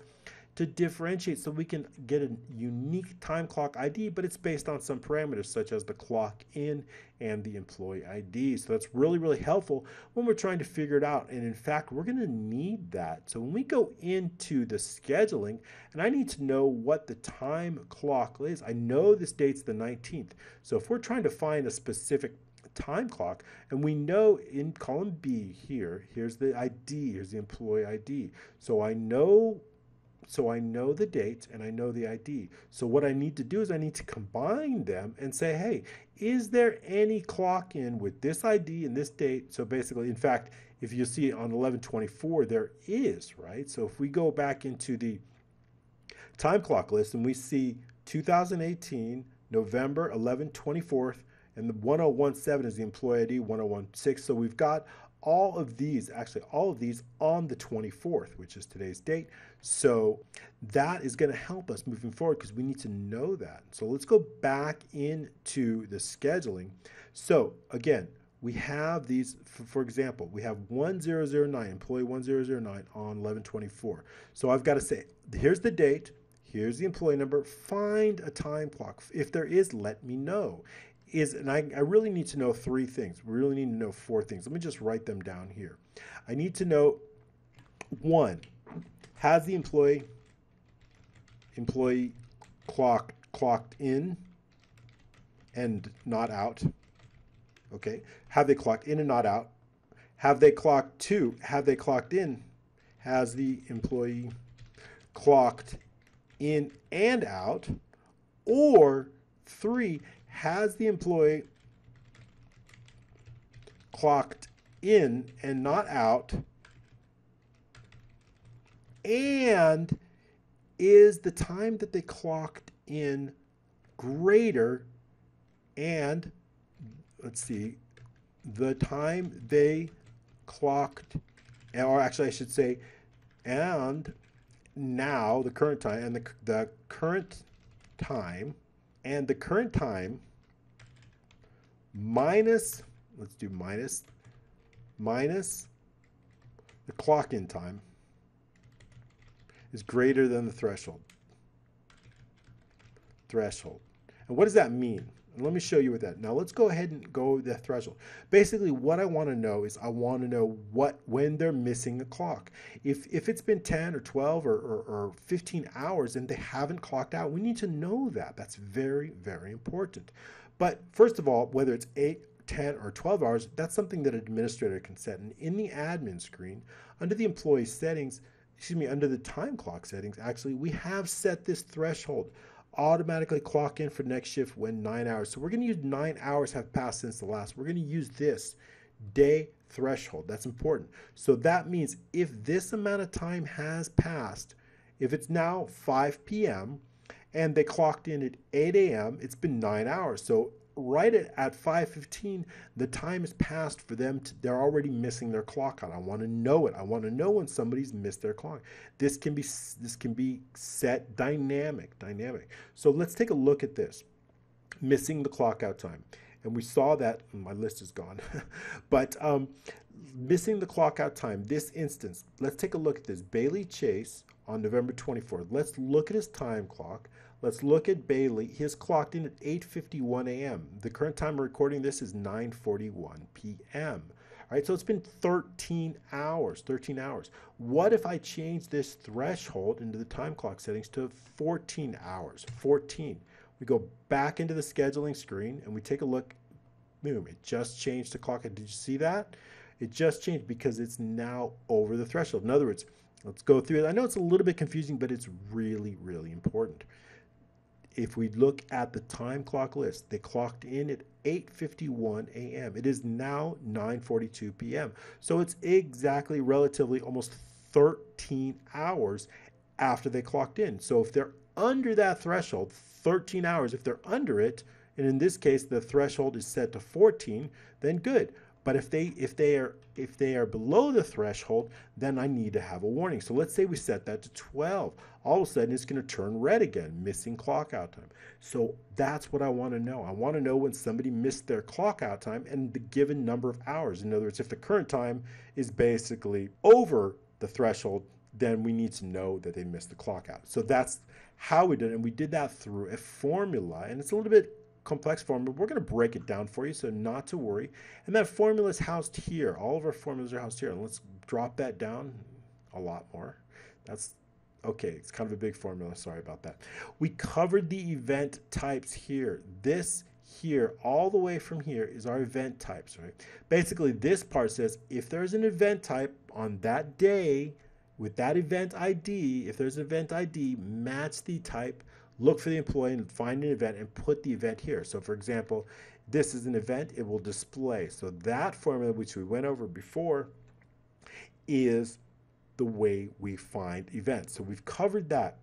to differentiate so we can get a unique time clock I D, but it's based on some parameters such as the clock in and the employee I D. So that's really, really helpful when we're trying to figure it out. And in fact, we're going to need that. So when we go into the scheduling, and I need to know what the time clock is. I know this date's the nineteenth. So if we're trying to find a specific time clock, and we know in column B here, here's the I D, here's the employee I D. So I know, so I know the date and I know the I D. So what I need to do is I need to combine them and say, hey, is there any clock in with this I D and this date? So basically, in fact, if you see on eleven twenty-four, there is, right? So if we go back into the time clock list and we see two thousand eighteen, November eleven twenty-fourth, and the one oh one seven is the employee I D, one oh one six. So we've got all of these, actually all of these on the twenty-fourth, which is today's date. So that is going to help us moving forward because we need to know that. So let's go back into the scheduling. So again, we have these, for example, we have one thousand nine, employee one thousand nine on eleven twenty-four. So I've got to say, here's the date, here's the employee number, find a time clock. If there is, let me know. Is, and I, I really need to know three things. We really need to know four things. Let me just write them down here. I need to know, one, has the employee employee clocked clocked in and not out? Okay. Have they clocked in and not out? Have they clocked to? Have they clocked in? Has the employee clocked in and out? Or three, has the employee clocked in and not out, and is the time that they clocked in greater, and let's see, the time they clocked, or actually I should say, and now the current time, and the, the current time, and the current time minus, let's do minus, minus the clock in time is greater than the threshold. Threshold. And what does that mean? And let me show you with that. Now let's go ahead and go the threshold. Basically what I want to know is I want to know what, when they're missing a clock. If, if it's been ten or twelve or, or, or fifteen hours and they haven't clocked out, we need to know that. That's very, very important. But first of all, whether it's eight, ten, or twelve hours, that's something that an administrator can set. And in the admin screen, under the employee settings, excuse me, under the time clock settings, actually, we have set this threshold. Automatically clock in for next shift when nine hours. So we're going to use nine hours have passed since the last. We're going to use this day threshold. That's important. So that means if this amount of time has passed, if it's now five P M and they clocked in at eight A M, it's been nine hours. So right at, at five fifteen, the time has passed for them. To, they're already missing their clock out. I want to know it. I want to know when somebody's missed their clock. This can be this can be set dynamic, dynamic. So let's take a look at this, missing the clock out time. And we saw that, my list is gone, but um, missing the clock out time. This instance, let's take a look at this. Bailey Chase on November twenty-fourth. Let's look at his time clock. Let's look at Bailey. He is clocked in at eight fifty-one a m The current time of recording this is nine forty-one p m All right, so it's been thirteen hours. What if I change this threshold into the time clock settings to fourteen hours? fourteen. We go back into the scheduling screen and we take a look. Boom, it just changed the clock. Did you see that? It just changed because it's now over the threshold. In other words, let's go through it. I know it's a little bit confusing, but it's really, really important. If we look at the time clock list, they clocked in at eight fifty-one a m It is now nine forty-two p m So it's exactly, relatively, almost thirteen hours after they clocked in. So if they're under that threshold, thirteen hours, if they're under it, and in this case the threshold is set to fourteen, then good. But if they if they are if they are below the threshold, then I need to have a warning. So let's say we set that to twelve. All of a sudden it's going to turn red again, missing clock out time. So that's what I want to know. I want to know when somebody missed their clock out time and the given number of hours. In other words, if the current time is basically over the threshold, then we need to know that they missed the clock out. So that's how we did it, and we did that through a formula, and it's a little bit complex formula. We're going to break it down for you, so not to worry. And that formula is housed here. All of our formulas are housed here. And let's drop that down a lot more. That's okay. It's kind of a big formula. Sorry about that. We covered the event types here. This here, all the way from here, is our event types, right? Basically, this part says if there's an event type on that day, with that event I D, if there's an event I D, match the type, look for the employee and find an event and put the event here. So for example, this is an event, it will display. So that formula, which we went over before, is the way we find events. So we've covered that.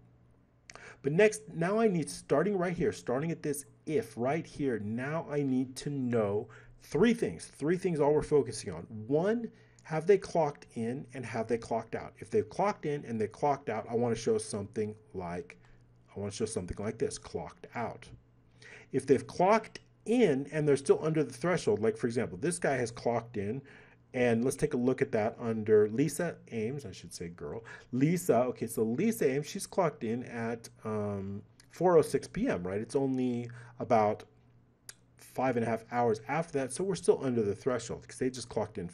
But next, now I need, starting right here, starting at this if right here, now I need to know three things. Three things all we're focusing on. One, have they clocked in and have they clocked out? If they've clocked in and they clocked out, I want to show something like, I want to show something like this, clocked out. If they've clocked in and they're still under the threshold, like for example, this guy has clocked in, and let's take a look at that under Lisa Ames, I should say girl, Lisa, okay, so Lisa Ames, she's clocked in at um, four oh six p m, right? It's only about five and a half hours after that, so we're still under the threshold because they just clocked in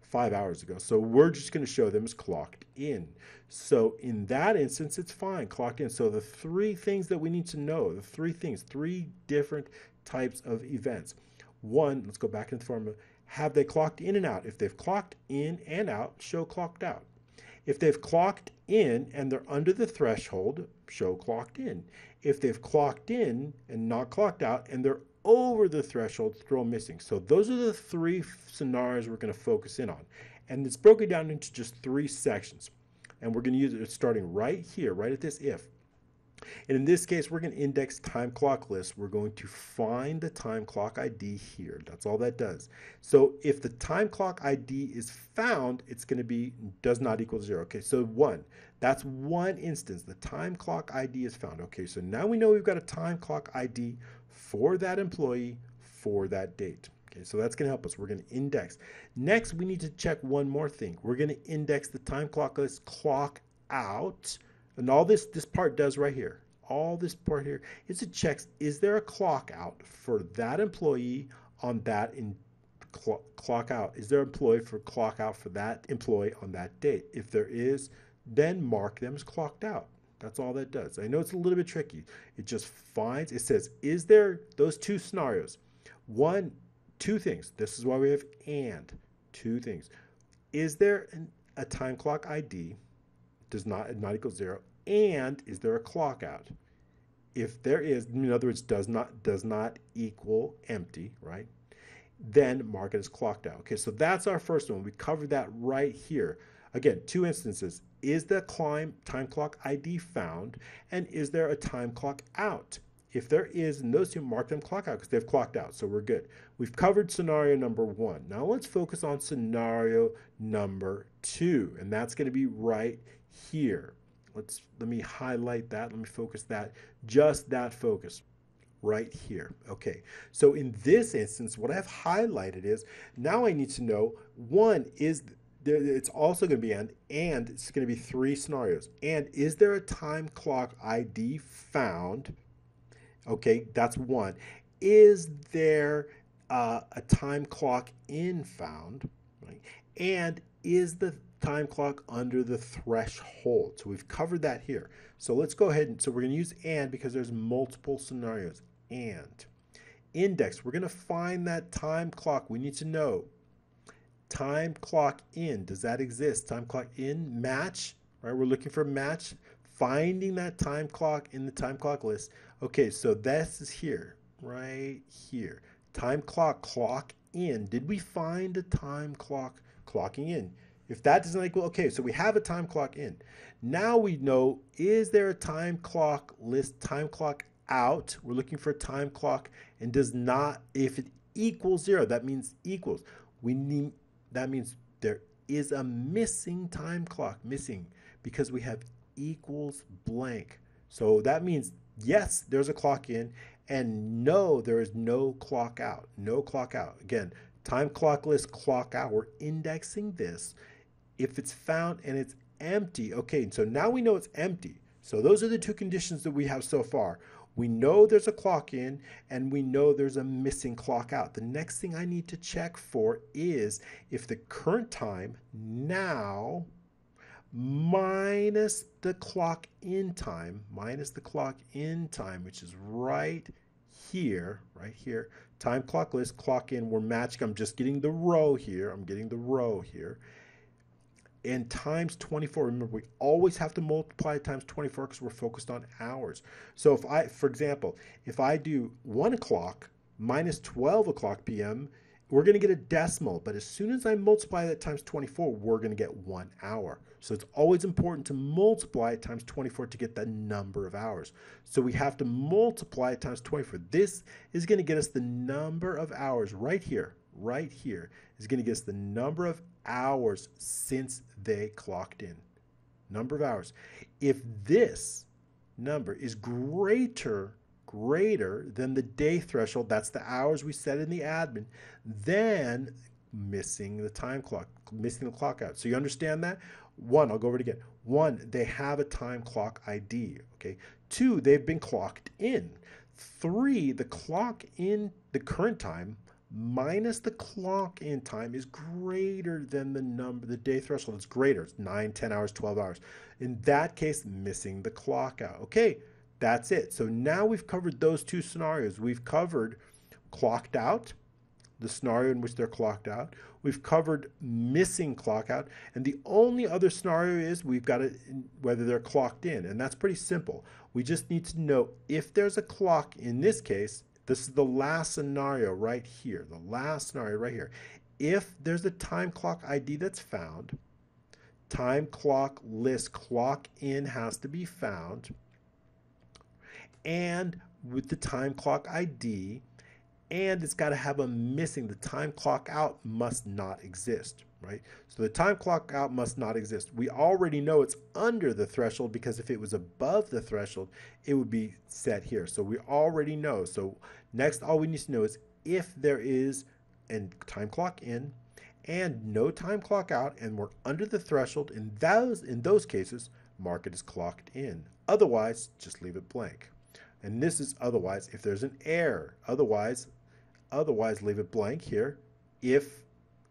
five hours ago. So we're just going to show them as clocked in. So in that instance, it's fine, clocked in. So the three things that we need to know, the three things, three different types of events. One, let's go back into the formula. Have they clocked in and out? If they've clocked in and out, show clocked out. If they've clocked in and they're under the threshold, show clocked in. If they've clocked in and not clocked out and they're over the threshold, throw missing. So those are the three scenarios we're going to focus in on, and it's broken down into just three sections, and we're going to use it starting right here, right at this if. And in this case, we're going to index time clock list. We're going to find the time clock I D here. That's all that does. So if the time clock I D is found, it's going to be does not equal zero. Okay, so one, that's one instance. The time clock I D is found. Okay, so now we know we've got a time clock I D for that employee for that date. Okay, so that's going to help us. We're going to index. Next, we need to check one more thing. We're going to index the time clock list clock out, and all this this part does right here, all this part here is it checks is there a clock out for that employee on that in cl clock out is there an employee for clock out for that employee on that date. If there is, then mark them as clocked out. That's all that does. I know it's a little bit tricky. It just finds, it says, is there those two scenarios? One, two things. This is why we have and, two things. Is there an, a time clock I D? Does not, not equal zero. And is there a clock out? If there is, in other words, does not, does not equal empty, right? Then mark it as clocked out. Okay, so that's our first one. We covered that right here. Again, two instances. Is the climb time clock I D found, and is there a time clock out? If there is, and those two, mark them clock out because they've clocked out, so we're good. We've covered scenario number one. Now let's focus on scenario number two, and that's going to be right here. Let's let me highlight that. Let me focus that, just that focus. right here. Okay, so in this instance, what I've highlighted is, now I need to know, one, is there, it's also going to be an and, it's going to be three scenarios. And is there a time clock I D found? Okay, that's one. Is there uh, a time clock in found? Right? And is the time clock under the threshold? So we've covered that here. So let's go ahead and, so we're going to use and because there's multiple scenarios. And index, we're going to find that time clock. We need to know time clock in, does that exist? Time clock in, match, right? We're looking for match, finding that time clock in the time clock list. Okay, so this is here, right here. Time clock, clock in. Did we find a time clock clocking in? If that doesn't equal, okay, so we have a time clock in. Now we know, is there a time clock list, time clock out? We're looking for a time clock and does not, if it equals zero, that means equals. We need, that means there is a missing time clock, missing, because we have equals blank. So that means yes, there's a clock in, and no, there is no clock out, no clock out. Again, time clock list, clock out, we're indexing this. If it's found and it's empty, okay, so now we know it's empty. So those are the two conditions that we have so far. We know there's a clock in and we know there's a missing clock out. The next thing I need to check for is if the current time now minus the clock in time, minus the clock in time, which is right here, right here, time clock list, clock in, we're matching, I'm just getting the row here, I'm getting the row here. And times twenty-four, remember we always have to multiply times twenty-four because we're focused on hours. So if I, for example, if I do one o'clock minus twelve o'clock p m, we're going to get a decimal. But as soon as I multiply that times twenty-four, we're going to get one hour. So it's always important to multiply times twenty-four to get that number of hours. So we have to multiply times twenty-four. This is going to get us the number of hours right here. Right here is going to give us the number of hours since they clocked in. Number of hours. If this number is greater greater than the day threshold, that's the hours we set in the admin, then missing the time clock, missing the clock out. So you understand that? One, I'll go over it again. One, they have a time clock I D. Okay. Two, they've been clocked in. Three, the clock in the current time minus the clock in time is greater than the number, the day threshold. It's greater. It's nine, ten hours, twelve hours. In that case, missing the clock out. Okay, that's it. So now we've covered those two scenarios. We've covered clocked out, the scenario in which they're clocked out. We've covered missing clock out. And the only other scenario is we've got it, whether they're clocked in. And that's pretty simple. We just need to know if there's a clock in this case. This is the last scenario right here, the last scenario right here. If there's a time clock I D that's found, time clock list clock in has to be found, and with the time clock I D, and it's got to have a missing, the time clock out must not exist, right? So the time clock out must not exist. We already know it's under the threshold because if it was above the threshold, it would be set here. So we already know. So next, all we need to know is if there is a time clock in and no time clock out and we're under the threshold, in those, in those cases, mark it as clocked in. Otherwise, just leave it blank. And this is otherwise if there's an error. Otherwise, Otherwise, leave it blank here. If,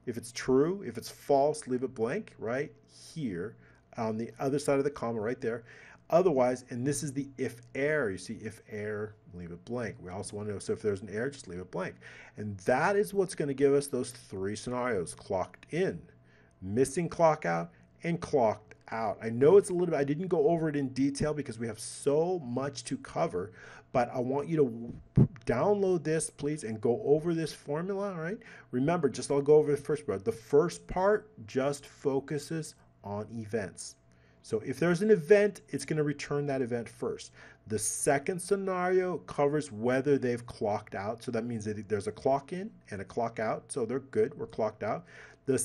if it's true, if it's false, leave it blank right here on the other side of the comma right there. Otherwise, and this is the if error. You see, if error, leave it blank. We also want to know, so if there's an error, just leave it blank. And that is what's going to give us those three scenarios, clocked in, missing clock out, and clocked out. I know it's a little bit, I didn't go over it in detail because we have so much to cover, but I want you to download this, please, and go over this formula, all right? Remember, just I'll go over the first part. The first part just focuses on events. So if there's an event, it's going to return that event first. The second scenario covers whether they've clocked out. So that means that there's a clock in and a clock out. So they're good. We're clocked out. The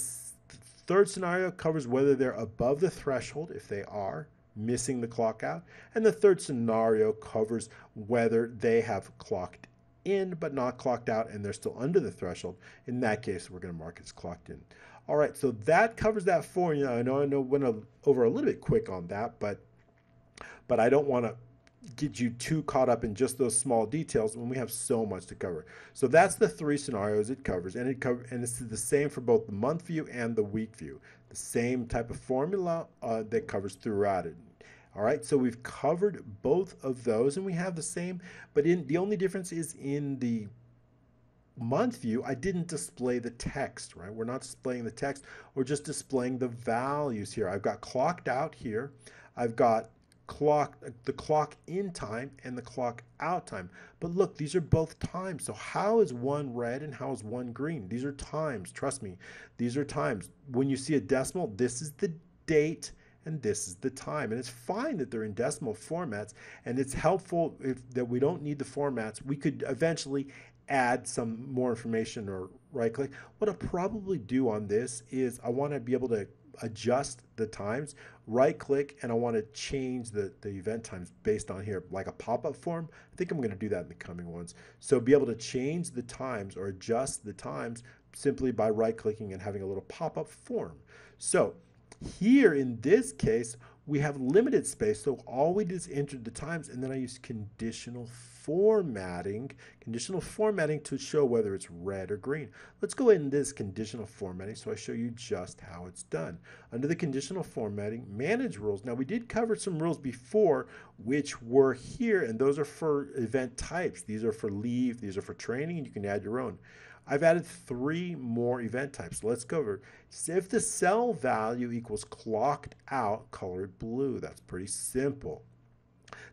third scenario covers whether they're above the threshold. If they are, missing the clock out. And the third scenario covers whether they have clocked in but not clocked out and they're still under the threshold. In that case, we're going to mark it as clocked in. All right, so that covers that formula. I know I know went over a little bit quick on that, but but I don't want to get you too caught up in just those small details when we have so much to cover. So that's the three scenarios it covers, and it covers, and it's the same for both the month view and the week view. The same type of formula uh, that covers throughout it. All right, so we've covered both of those, and we have the same, but in the only difference is in the month view, I didn't display the text, right? We're not displaying the text. We're just displaying the values here. I've got clocked out here. I've got clock, the clock in time and the clock out time. But look, these are both times. So how is one red and how is one green? These are times. Trust me, these are times. When you see a decimal, this is the date and this is the time. And it's fine that they're in decimal formats, and it's helpful if that we don't need the formats. We could eventually add some more information or right click. What I'll probably do on this is I want to be able to adjust the times, right click, and I want to change the, the event times based on here, like a pop-up form. I think I'm going to do that in the coming ones. So be able to change the times or adjust the times simply by right clicking and having a little pop-up form. So here in this case, we have limited space, so all we did is entered the times, and then I used conditional formatting, conditional formatting to show whether it's red or green. Let's go ahead and do this conditional formatting so I show you just how it's done. Under the conditional formatting, manage rules. Now we did cover some rules before which were here, and those are for event types. These are for leave, these are for training, and you can add your own. I've added three more event types. Let's go over. If the cell value equals clocked out, colored blue. That's pretty simple.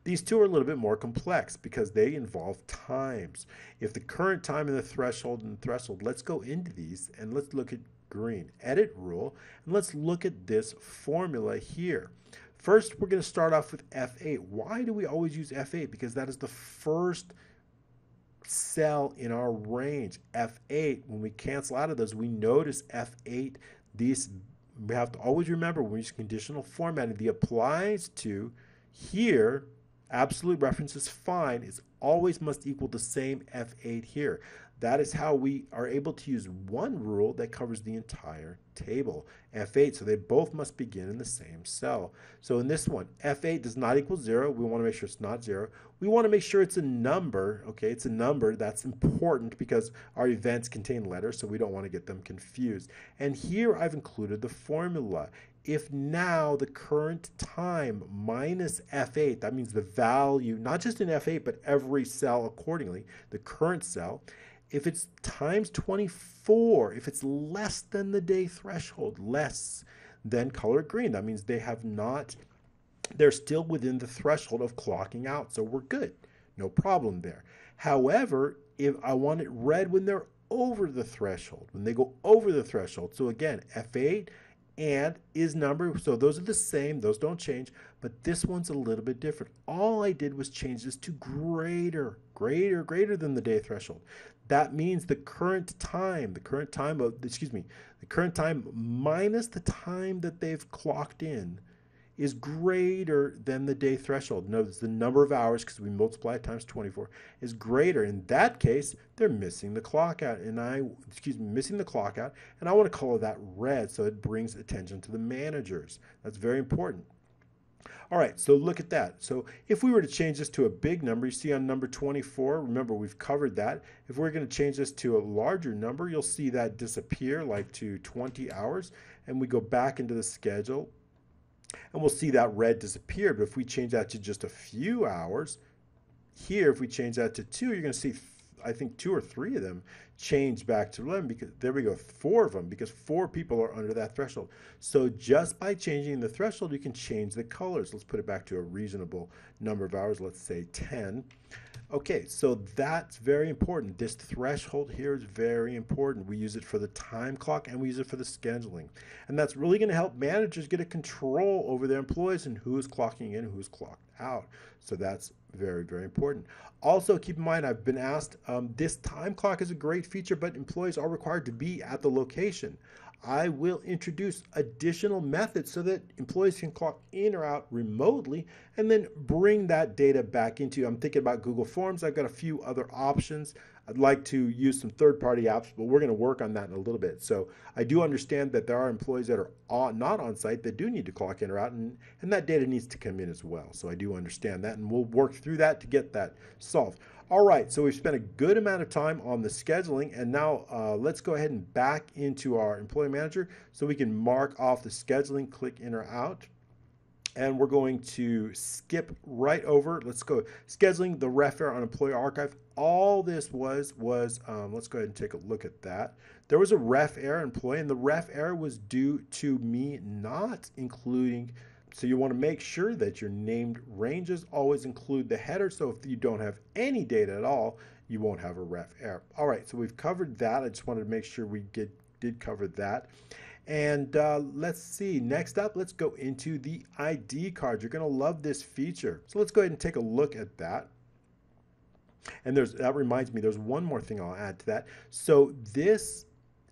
These two are a little bit more complex because they involve times. If the current time and the threshold and the threshold, let's go into these and let's look at green. Edit rule, and let's look at this formula here. First, we're going to start off with F eight. Why do we always use F eight? Because that is the first cell in our range. F eight, when we cancel out of those, we notice F eight. These we have to always remember when we use conditional formatting, the applies to here, absolute reference is fine. It's always must equal the same F eight here. That is how we are able to use one rule that covers the entire table, F eight. So they both must begin in the same cell. So in this one, F eight does not equal zero. We want to make sure it's not zero. We want to make sure it's a number. Okay, it's a number. That's important because our events contain letters, so we don't want to get them confused. And here I've included the formula. If now the current time minus F eight, that means the value, not just in F eight, but every cell accordingly, the current cell, if it's times twenty-four, if it's less than the day threshold, less than color green, that means they have not, they're still within the threshold of clocking out. So we're good. No problem there. However, if I want it red when they're over the threshold, when they go over the threshold. So again, F eight and is number, so those are the same, those don't change, but this one's a little bit different. All I did was change this to greater, greater, greater than the day threshold. That means the current time, the current time of, excuse me, the current time minus the time that they've clocked in is greater than the day threshold. Notice the number of hours, because we multiply it times twenty-four, is greater. In that case, they're missing the clock out, and I, excuse me, missing the clock out, and I want to color that red so it brings attention to the managers. That's very important. All right, so look at that. So if we were to change this to a big number, you see on number twenty-four, remember we've covered that. If we're going to change this to a larger number, you'll see that disappear like to twenty hours, and we go back into the schedule, and we'll see that red disappear. But if we change that to just a few hours, here if we change that to two, you're going to see, I think, two or three of them change back to eleven, because there we go, four of them, because four people are under that threshold. So just by changing the threshold, you can change the colors. Let's put it back to a reasonable number of hours, let's say ten. Okay, so that's very important. This threshold here is very important. We use it for the time clock and we use it for the scheduling. And that's really going to help managers get a control over their employees and who's clocking in, who's clocked out. So that's very, very important. Also, keep in mind, I've been asked, um, this time clock is a great feature, but employees are required to be at the location. I will introduce additional methods so that employees can clock in or out remotely and then bring that data back into. I'm thinking about Google Forms. I've got a few other options. I'd like to use some third-party apps, but we're going to work on that in a little bit. So I do understand that there are employees that are not on site that do need to clock in or out, and, and that data needs to come in as well. So I do understand that, and we'll work through that to get that solved. All right, so we've spent a good amount of time on the scheduling, and now uh, let's go ahead and back into our employee manager so we can mark off the scheduling, click in or out. And we're going to skip right over. Let's go scheduling the refer on employee archive. All this was was um, let's go ahead and take a look at that. There was a ref error employee, and the ref error was due to me not including. So you want to make sure that your named ranges always include the header. So if you don't have any data at all, you won't have a ref error. All right, so we've covered that. I just wanted to make sure we get, did cover that. And uh, let's see, next up, let's go into the I D card. You're going to love this feature. So let's go ahead and take a look at that. And there's, that reminds me, there's one more thing I'll add to that. So this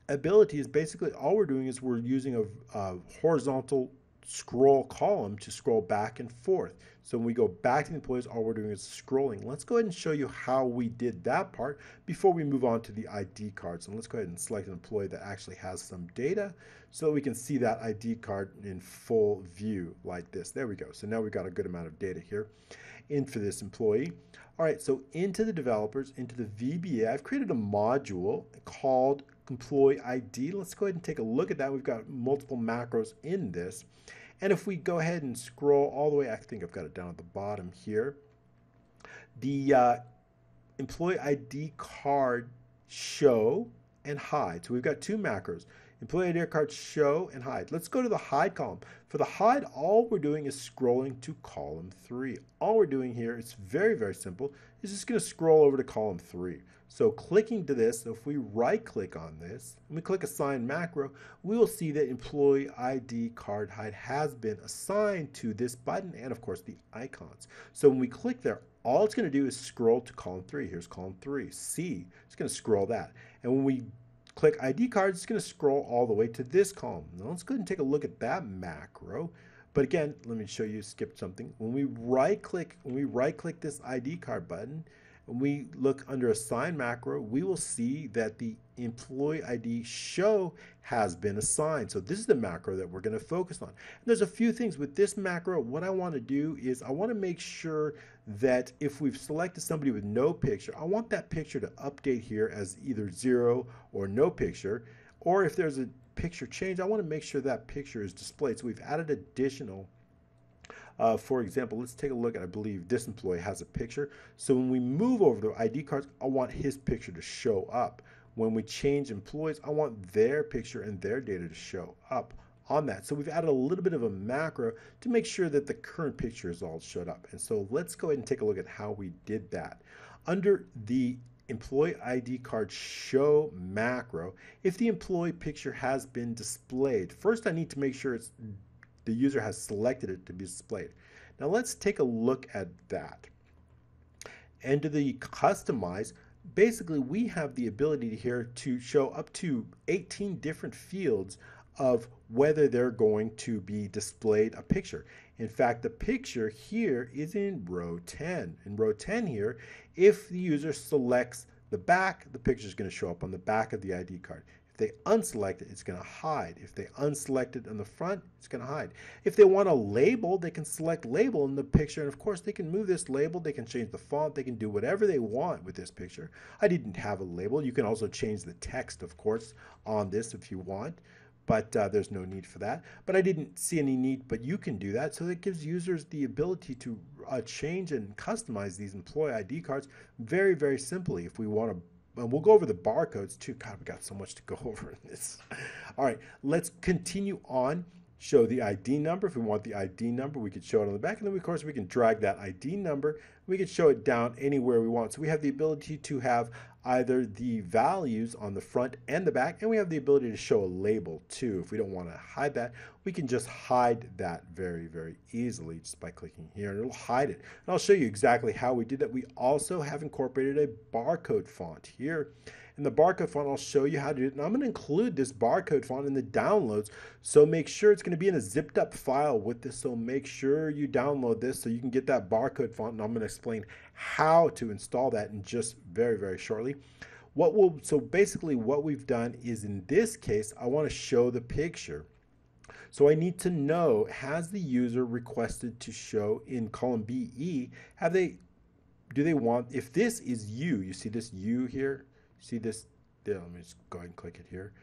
ability is basically all we're doing is we're using a, a horizontal scroll column to scroll back and forth. So when we go back to the employees, all we're doing is scrolling. Let's go ahead and show you how we did that part before we move on to the I D cards. And let's go ahead and select an employee that actually has some data so that we can see that I D card in full view like this. There we go. So now we've got a good amount of data here in for this employee. All right, so into the developers, into the V B A, I've created a module called Employee I D. Let's go ahead and take a look at that. We've got multiple macros in this. And if we go ahead and scroll all the way, I think I've got it down at the bottom here. The uh, employee I D card show and hide. So we've got two macros, employee I D card show and hide. Let's go to the hide column. For the hide, all we're doing is scrolling to column three. All we're doing here, it's very, very simple. It's just going to scroll over to column three. So clicking to this, so if we right click on this and we click assign macro, we will see that employee I D card hide has been assigned to this button and of course the icons. So when we click there, all it's going to do is scroll to column three. Here's column three, C. It's going to scroll that. And when we click I D cards, it's going to scroll all the way to this column. Now let's go ahead and take a look at that macro. But again, let me show you, skip something. When we right click, when we right click this I D card button, when we look under assign macro, we will see that the employee I D show has been assigned. So this is the macro that we're going to focus on. And there's a few things with this macro. What I want to do is I want to make sure that if we've selected somebody with no picture, I want that picture to update here as either zero or no picture. Or if there's a picture change, I want to make sure that picture is displayed. So we've added additional. Uh, for example, let's take a look at, I believe this employee has a picture. So when we move over to I D cards, I want his picture to show up. When we change employees, I want their picture and their data to show up on that. So we've added a little bit of a macro to make sure that the current picture is all showed up. And so let's go ahead and take a look at how we did that. Under the employee I D card show macro, if the employee picture has been displayed, first I need to make sure it's the user has selected it to be displayed. Now let's take a look at that. Under the customize, basically we have the ability here to show up to eighteen different fields of whether they're going to be displayed a picture. In fact, the picture here is in row ten. In row ten here, if the user selects the back, the picture is going to show up on the back of the I D card. If they unselect it, it's going to hide. If they unselect it on the front, it's going to hide. If they want a label, they can select label in the picture. And of course, they can move this label. They can change the font. They can do whatever they want with this picture. I didn't have a label. You can also change the text, of course, on this if you want. But uh, there's no need for that. But I didn't see any need, but you can do that. So that gives users the ability to uh, change and customize these employee I D cards very, very simply if we want to. And we'll go over the barcodes too. God, we got so much to go over in this. All right, let's continue on. Show the I D number. If we want the I D number, we could show it on the back. And then, of course, we can drag that I D number We can show it down anywhere we want. So we have the ability to have either the values on the front and the back, and we have the ability to show a label too. If we don't want to hide that, we can just hide that very, very easily just by clicking here, and it'll hide it. And I'll show you exactly how we did that. We also have incorporated a barcode font here. And the barcode font, I'll show you how to do it. And I'm going to include this barcode font in the downloads. So make sure it's going to be in a zipped up file with this. So make sure you download this so you can get that barcode font. And I'm going to explain how to install that in just very, very shortly. What will, so basically what we've done is, in this case, I want to show the picture. So I need to know, has the user requested to show in column B E, have they, do they want, if this is you, you see this you here? See this, there, let me just go ahead and click it here.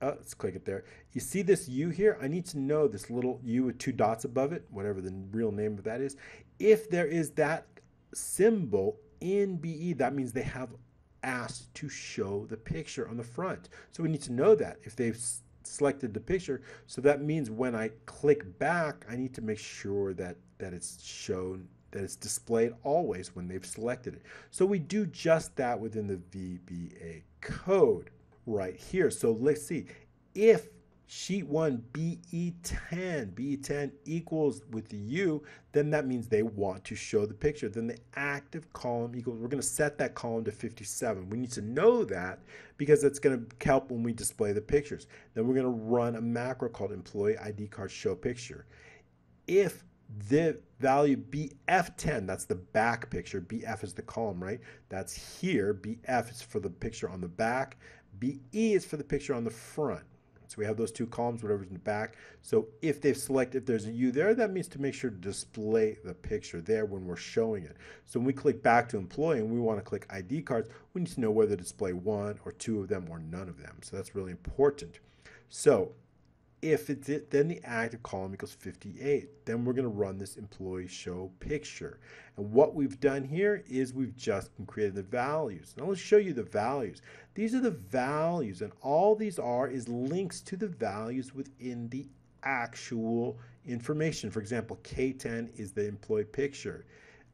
Uh, let's click it there. You see this U here? I need to know this little U with two dots above it, whatever the real name of that is. If there is that symbol in B E, that means they have asked to show the picture on the front. So we need to know that if they've selected the picture. So that means when I click back, I need to make sure that, that it's shown, that it's displayed always when they've selected it. So we do just that within the V B A code right here. So let's see if sheet one B E ten B E ten equals with the U, then that means they want to show the picture. Then the active column equals, we're going to set that column to fifty-seven. We need to know that because that's going to help when we display the pictures. Then we're going to run a macro called employee I D card show picture. If the value B F ten, that's the back picture, B F is the column, right? That's here. B F is for the picture on the back, B E is for the picture on the front. So we have those two columns, whatever's in the back. So if they've selected, if there's a U there, that means to make sure to display the picture there when we're showing it. So when we click back to employee and we want to click I D cards, we need to know whether to display one or two of them or none of them. So that's really important. So if it's it, then the active column equals fifty-eight. Then we're going to run this employee show picture. And what we've done here is we've just created the values. Now let's show you the values. These are the values, and all these are is links to the values within the actual information. For example, K ten is the employee picture.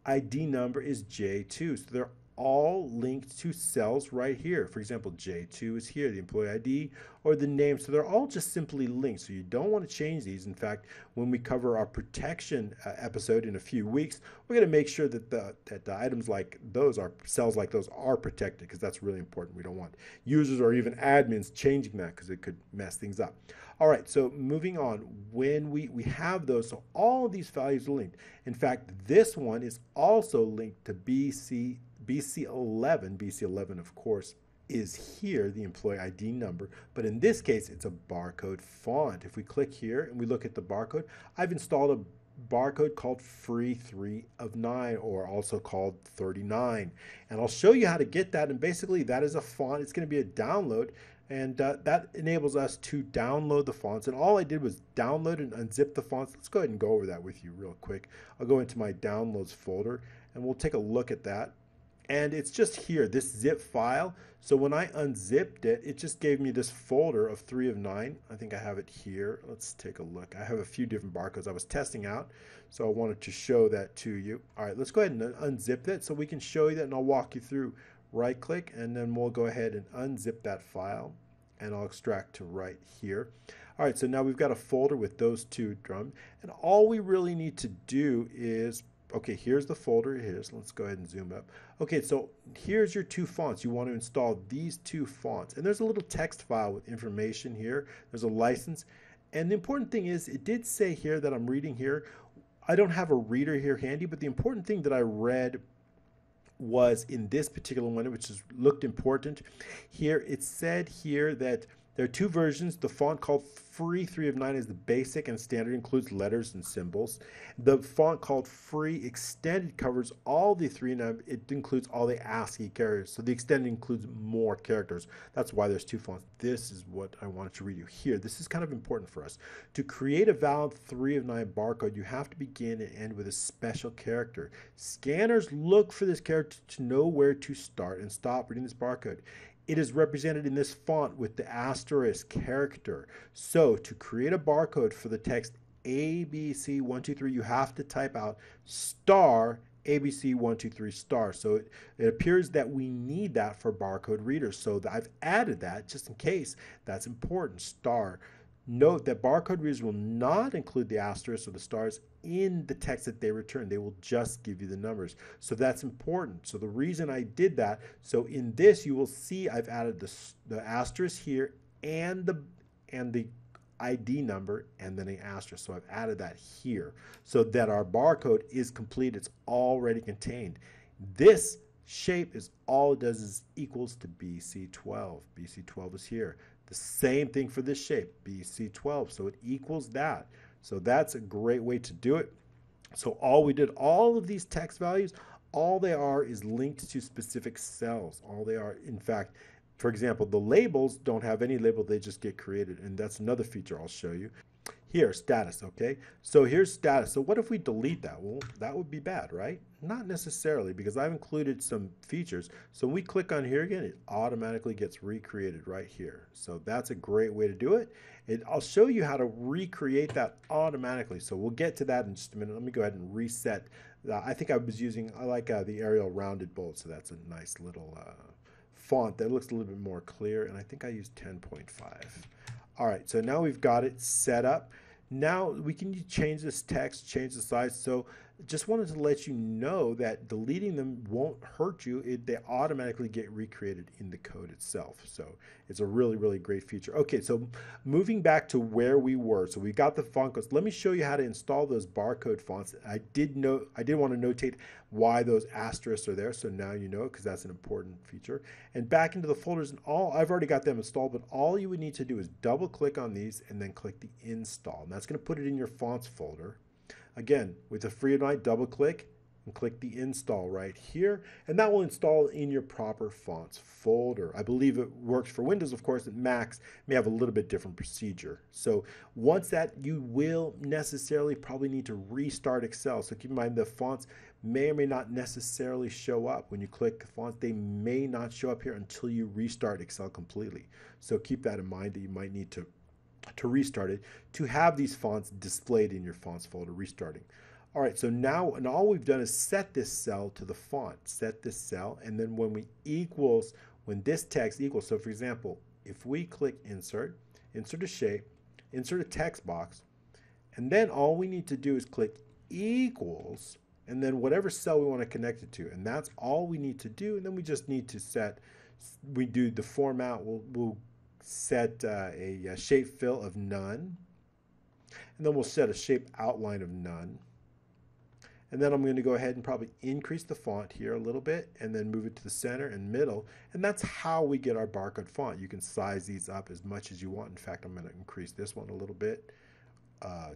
I D number is J two. So they're all linked to cells right here. For example, J two is here, the employee I D, or the name. So they're all just simply linked. So you don't want to change these. In fact, when we cover our protection uh, episode in a few weeks, we're going to make sure that the, that the items like those are, cells like those are protected, because that's really important. We don't want users or even admins changing that because it could mess things up. All right, so moving on, when we, we have those, so all of these values are linked. In fact, this one is also linked to B C. B C eleven, B C eleven of course is here, the employee I D number, but in this case it's a barcode font. If we click here and we look at the barcode, I've installed a barcode called Free three of nine, or also called thirty-nine, and I'll show you how to get that. And basically that is a font. It's going to be a download, and uh, that enables us to download the fonts. And all I did was download and unzip the fonts. Let's go ahead and go over that with you real quick. I'll go into my downloads folder and we'll take a look at that. And it's just here, this zip file. So when I unzipped it, it just gave me this folder of three of nine. I think I have it here. Let's take a look. I have a few different barcodes I was testing out, so I wanted to show that to you. All right, let's go ahead and unzip that so we can show you that, and I'll walk you through. Right click, and then we'll go ahead and unzip that file, and I'll extract to right here. All right, so now we've got a folder with those two drums, and all we really need to do is, okay, here's the folder. Here's, let's go ahead and zoom up. Okay, so here's your two fonts. You want to install these two fonts. And there's a little text file with information here. There's a license. And the important thing is, it did say here that I'm reading here. I don't have a reader here handy, but the important thing that I read was in this particular one, which is, looked important. Here, it said here that there are two versions. The font called Free three of nine is the basic and standard, includes letters and symbols. The font called Free Extended covers all the three, and it includes all the ASCII characters. So the extended includes more characters. That's why there's two fonts. This is what I wanted to read you here. This is kind of important for us. To create a valid three of nine barcode, you have to begin and end with a special character. Scanners look for this character to know where to start and stop reading this barcode. It is represented in this font with the asterisk character. So to create a barcode for the text A B C one two three, you have to type out star A B C one two three star. So it, it appears that we need that for barcode readers. So I've added that just in case that's important. Star. Note that barcode readers will not include the asterisks or the stars in the text that they return. They will just give you the numbers. So that's important. So the reason I did that, so in this you will see I've added the, the asterisk here and the and the I D number and then an asterisk. So I've added that here so that our barcode is complete. It's already contained. This shape is all it does is equals to B C twelve. B C twelve is here. The same thing for this shape, B C twelve. So it equals that. So that's a great way to do it. So all we did, all of these text values, all they are is linked to specific cells. All they are, in fact, for example, the labels don't have any label. They just get created. And that's another feature I'll show you. Here, status, okay? So here's status. So what if we delete that? Well, that would be bad, right? Not necessarily, because I've included some features. So when we click on here again, it automatically gets recreated right here. So that's a great way to do it. And I'll show you how to recreate that automatically. So we'll get to that in just a minute. Let me go ahead and reset. Uh, I think I was using, I like uh, the Arial Rounded Bold, so that's a nice little uh, font that looks a little bit more clear. And I think I used ten point five. All right, so now we've got it set up. Now we can change this text, change the size. So just wanted to let you know that deleting them won't hurt you. It, they automatically get recreated in the code itself. So it's a really, really great feature. Okay, so moving back to where we were. So we got the font codes. Let me show you how to install those barcode fonts. I did know, I did want to notate why those asterisks are there. So now you know it because that's an important feature. And back into the folders and all, I've already got them installed, but all you would need to do is double click on these and then click the install. And that's going to put it in your fonts folder. Again, with the Free of nine, double click and click the install right here, and that will install in your proper fonts folder. I believe it works for Windows, of course, and Macs may have a little bit different procedure. So once that, you will necessarily probably need to restart Excel. So keep in mind the fonts may or may not necessarily show up. When you click fonts, they may not show up here until you restart Excel completely. So keep that in mind that you might need to to restart it to have these fonts displayed in your fonts folder restarting. All right, so now, and all we've done is set this cell to the font, set this cell, and then when we equals, when this text equals, so for example, if we click insert, insert a shape, insert a text box, and then all we need to do is click equals, and then whatever cell we want to connect it to, and that's all we need to do, and then we just need to set, we do the format, we'll, we'll set uh, a, a shape fill of none, and then we'll set a shape outline of none, and then I'm going to go ahead and probably increase the font here a little bit and then move it to the center and middle, and that's how we get our barcode font. You can size these up as much as you want. In fact, I'm going to increase this one a little bit, uh,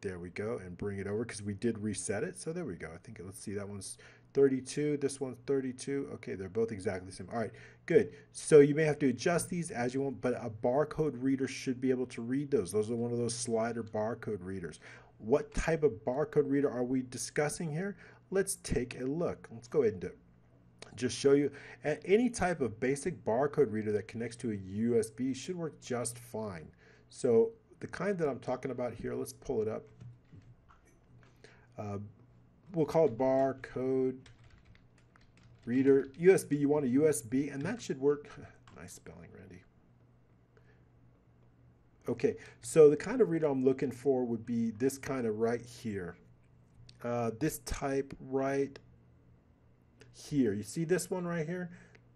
there we go, and bring it over because we did reset it. So there we go. I think, let's see, that one's thirty-two, this one's thirty-two. Okay, they're both exactly the same. All right, good. So you may have to adjust these as you want, but a barcode reader should be able to read those. Those are one of those slider barcode readers. What type of barcode reader are we discussing here? Let's take a look. Let's go ahead and do it. Just show you, any type of basic barcode reader that connects to a U S B should work just fine. So the kind that I'm talking about here, let's pull it up. Uh, We'll call it barcode reader U S B. You want a U S B, and that should work. Nice spelling, Randy. Okay, so the kind of reader I'm looking for would be this kind of right here. Uh, this type right here. You see this one right here?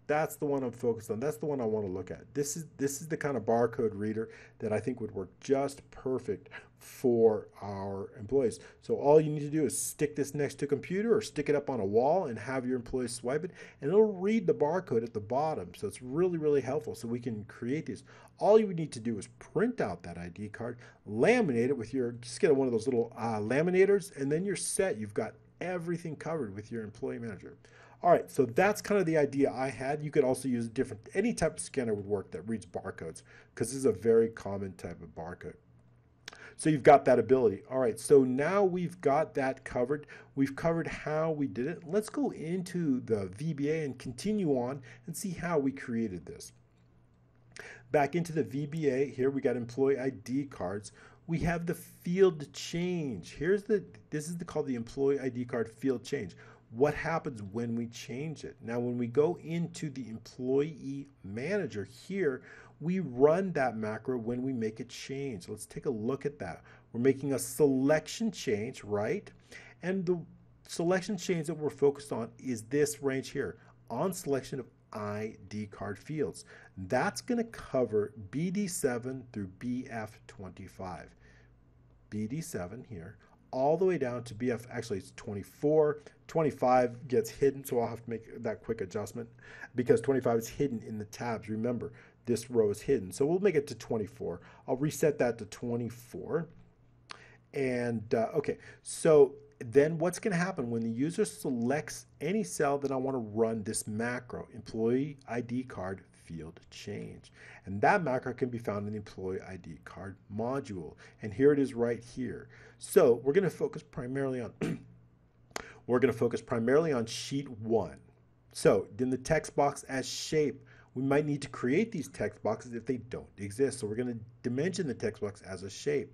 That's the one I'm focused on. That's the one I want to look at. This is this is the kind of barcode reader that I think would work just perfect for our employees. So all you need to do is stick this next to a computer or stick it up on a wall and have your employees swipe it, and it'll read the barcode at the bottom. So it's really, really helpful. So we can create these. All you would need to do is print out that I D card, laminate it with your, just get one of those little uh, laminators, and then you're set. You've got everything covered with your employee manager. All right, so that's kind of the idea I had. You could also use different, any type of scanner would work that reads barcodes, because this is a very common type of barcode. So you've got that ability. All right, so now we've got that covered. We've covered how we did it. Let's go into the V B A and continue on and see how we created this. Back into the V B A, here we got employee I D cards. We have the field change. Here's the, this is the, called the employee I D card field change. what happens when we change it. Now, when we go into the employee manager here, we run that macro when we make a change. Let's take a look at that. We're making a selection change, right? And the selection change that we're focused on is this range here, on selection of I D card fields. That's going to cover B D seven through B F twenty-five. B D seven here, all the way down to B F, actually it's twenty-four, twenty-five gets hidden, so I'll have to make that quick adjustment because twenty-five is hidden in the tabs. Remember, this row is hidden, so we'll make it to twenty-four. I'll reset that to twenty-four, and uh, okay, so then what's going to happen when the user selects any cell that I want to run this macro, employee I D card field change, and that macro can be found in the employee I D card module, and here it is right here. So we're going to focus primarily on we're going to focus primarily on sheet one. So in the text box as shape, we might need to create these text boxes if they don't exist. So we're going to dimension the text box as a shape.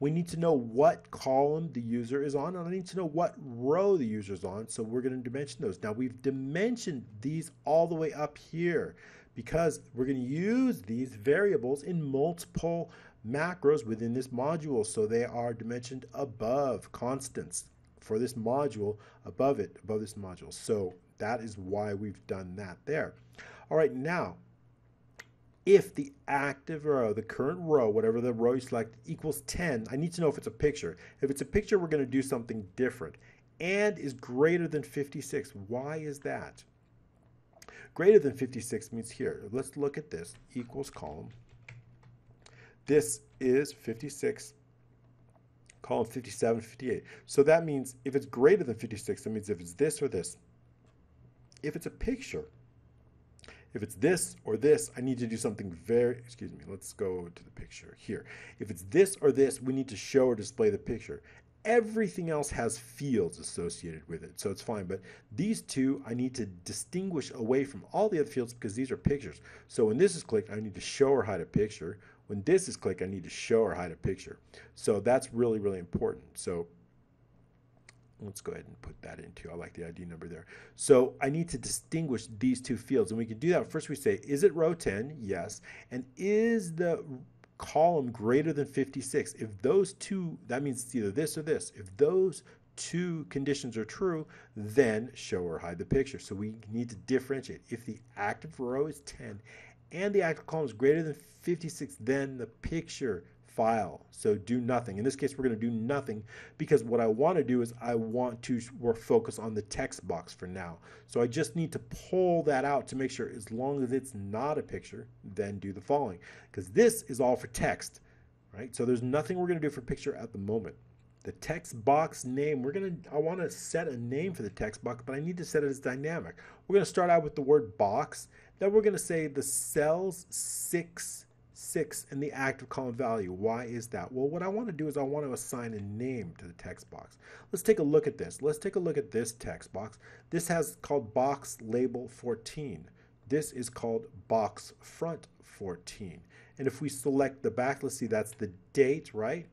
We need to know what column the user is on, and I need to know what row the user is on, so we're going to dimension those. Now, we've dimensioned these all the way up here because we're going to use these variables in multiple macros within this module, so they are dimensioned above constants for this module, above it, above this module. So that is why we've done that there. All right, now, if the active row, the current row, whatever the row you select, equals ten, I need to know if it's a picture. If it's a picture, we're going to do something different. And is greater than fifty-six. Why is that? Greater than fifty-six means here. Let's look at this. Equals column. This is fifty-six. Column fifty-seven, fifty-eight. So that means if it's greater than fifty-six, that means if it's this or this. If it's a picture, if it's this or this, I need to do something very, excuse me, let's go to the picture here. If it's this or this, we need to show or display the picture. Everything else has fields associated with it, so it's fine. But these two, I need to distinguish away from all the other fields because these are pictures. So when this is clicked, I need to show or hide a picture. When this is clicked, I need to show or hide a picture. So that's really, really important. So let's go ahead and put that in too. I like the I D number there. So I need to distinguish these two fields, and we can do that. First we say, is it row ten? Yes. And is the column greater than fifty-six? If those two, that means it's either this or this. If those two conditions are true, then show or hide the picture. So we need to differentiate. If the active row is ten and the active column is greater than fifty-six, then the picture file. So do nothing. In this case, we're going to do nothing because what I want to do is I want to we're focus on the text box for now. So I just need to pull that out to make sure, as long as it's not a picture, then do the following, because this is all for text, right? So there's nothing we're going to do for picture at the moment. The text box name, we're going to, I want to set a name for the text box, but I need to set it as dynamic. We're going to start out with the word box. Then we're going to say the cells six six and the active column value. Why is that? Well, what I want to do is I want to assign a name to the text box. Let's take a look at this. Let's take a look at this text box. This has called box label fourteen. This is called box front fourteen. And if we select the back, let's see, that's the date, right?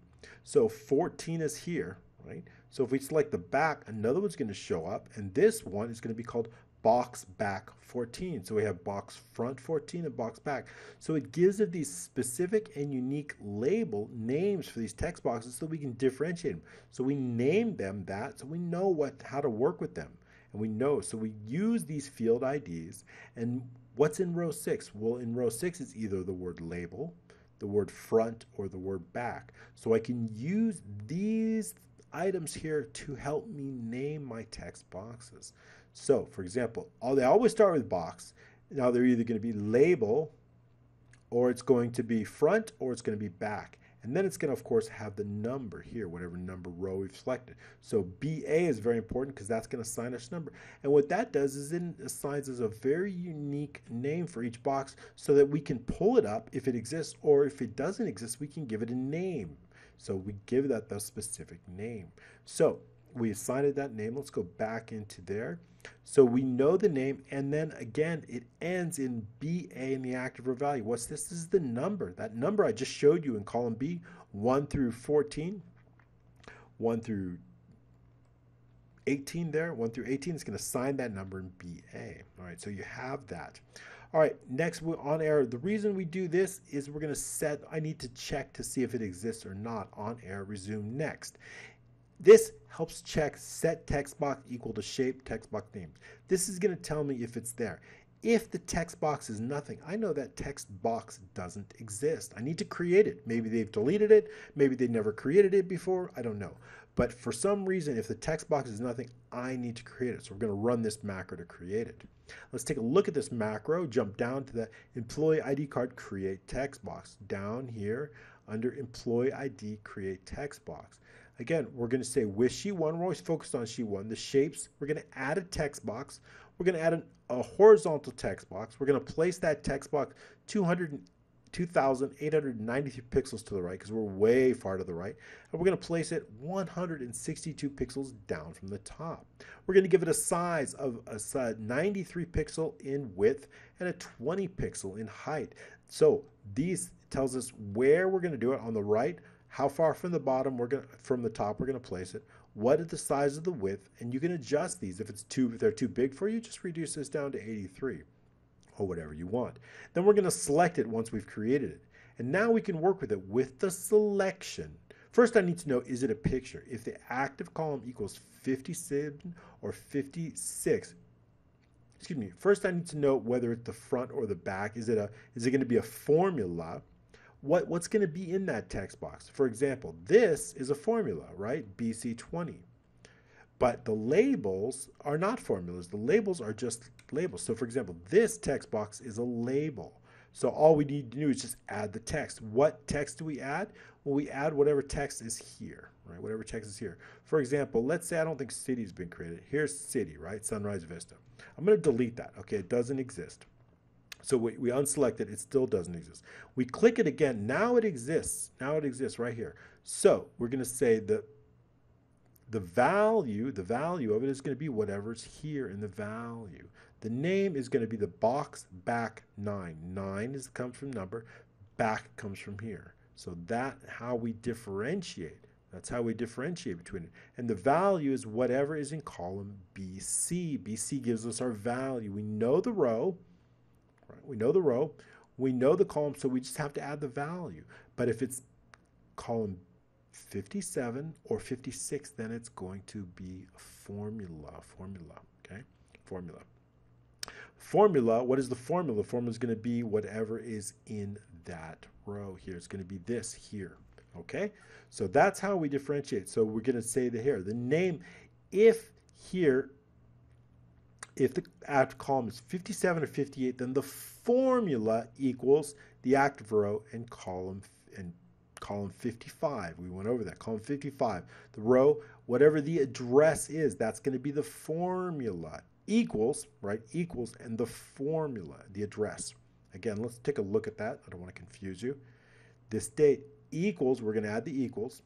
So fourteen is here, right? So if we select the back, another one's going to show up, and this one is going to be called box back fourteen. So we have box front fourteen and box back. So it gives it these specific and unique label names for these text boxes so we can differentiate them. So we name them that, so we know what how to work with them. And we know, so we use these field I Ds. And what's in row six? Well, in row six is either the word label, the word front, or the word back. So I can use these items here to help me name my text boxes. So, for example, all, they always start with box. Now they're either going to be label, or it's going to be front, or it's going to be back. And then it's going to, of course, have the number here, whatever number row we've selected. So B A is very important because that's going to assign us number. And what that does is it assigns us a very unique name for each box so that we can pull it up if it exists, or if it doesn't exist, we can give it a name. So we give that the specific name. So we assigned it that name. Let's go back into there. So we know the name, and then again it ends in B A in the active row value. What's this? This is the number. That number I just showed you in column B, one through fourteen, one through eighteen there, one through eighteen, it's going to sign that number in B A. All right, so you have that. All right, next we're on error. The reason we do this is we're going to set, I need to check to see if it exists or not. On error, resume next. This helps check set text box equal to shape text box name. This is going to tell me if it's there. If the text box is nothing, I know that text box doesn't exist. I need to create it. Maybe they've deleted it. Maybe they never created it before. I don't know. But for some reason, if the text box is nothing, I need to create it. So we're going to run this macro to create it. Let's take a look at this macro. Jump down to the employee I D card, create text box. Down here under employee I D, create text box. Again, we're going to say with sheet one, we're always focused on sheet one, the shapes. We're going to add a text box. We're going to add an, a horizontal text box. We're going to place that text box two thousand eight hundred ninety-three pixels to the right because we're way far to the right. And we're going to place it one hundred sixty-two pixels down from the top. We're going to give it a size of a ninety-three pixel in width and a twenty pixel in height. So these tells us where we're going to do it on the right, how far from the bottom we're going to, from the top we're going to place it, what is the size of the width, and you can adjust these. If it's too, if they're too big for you, just reduce this down to eighty-three or whatever you want. Then we're going to select it once we've created it. And now we can work with it with the selection. First I need to know, is it a picture? If the active column equals fifty-seven or fifty-six, excuse me, first I need to know whether it's the front or the back. Is it a, is it going to be a formula? What, what's going to be in that text box? For example, this is a formula, right? B C twenty. But the labels are not formulas. The labels are just labels. So for example, this text box is a label. So all we need to do is just add the text. What text do we add? Well, we add whatever text is here, right? Whatever text is here. For example, let's say I don't think city has been created. Here's city, right? Sunrise Vista. I'm going to delete that. Okay, it doesn't exist. So we, we unselect it, it still doesn't exist. We click it again, now it exists. Now it exists right here. So we're going to say that the value, the value of it is going to be whatever's here in the value. The name is going to be the box back nine. Nine is, comes from number, back comes from here. So that's how we differentiate. That's how we differentiate between it. And the value is whatever is in column B C. B C gives us our value. We know the row. Right. We know the row, we know the column, so we just have to add the value. But if it's column fifty-seven or fifty-six, then it's going to be a formula, formula, okay? Formula. Formula, what is the formula? The formula is going to be whatever is in that row here. It's going to be this here, okay? So that's how we differentiate. So we're going to say the here, the name, if here, if the active column is fifty-seven or fifty-eight, then the formula equals the active row and column and column fifty-five. We went over that. Column fifty-five. The row, whatever the address is, that's going to be the formula equals, right? Equals and the formula, the address. Again, let's take a look at that. I don't want to confuse you. This date equals, we're going to add the equals.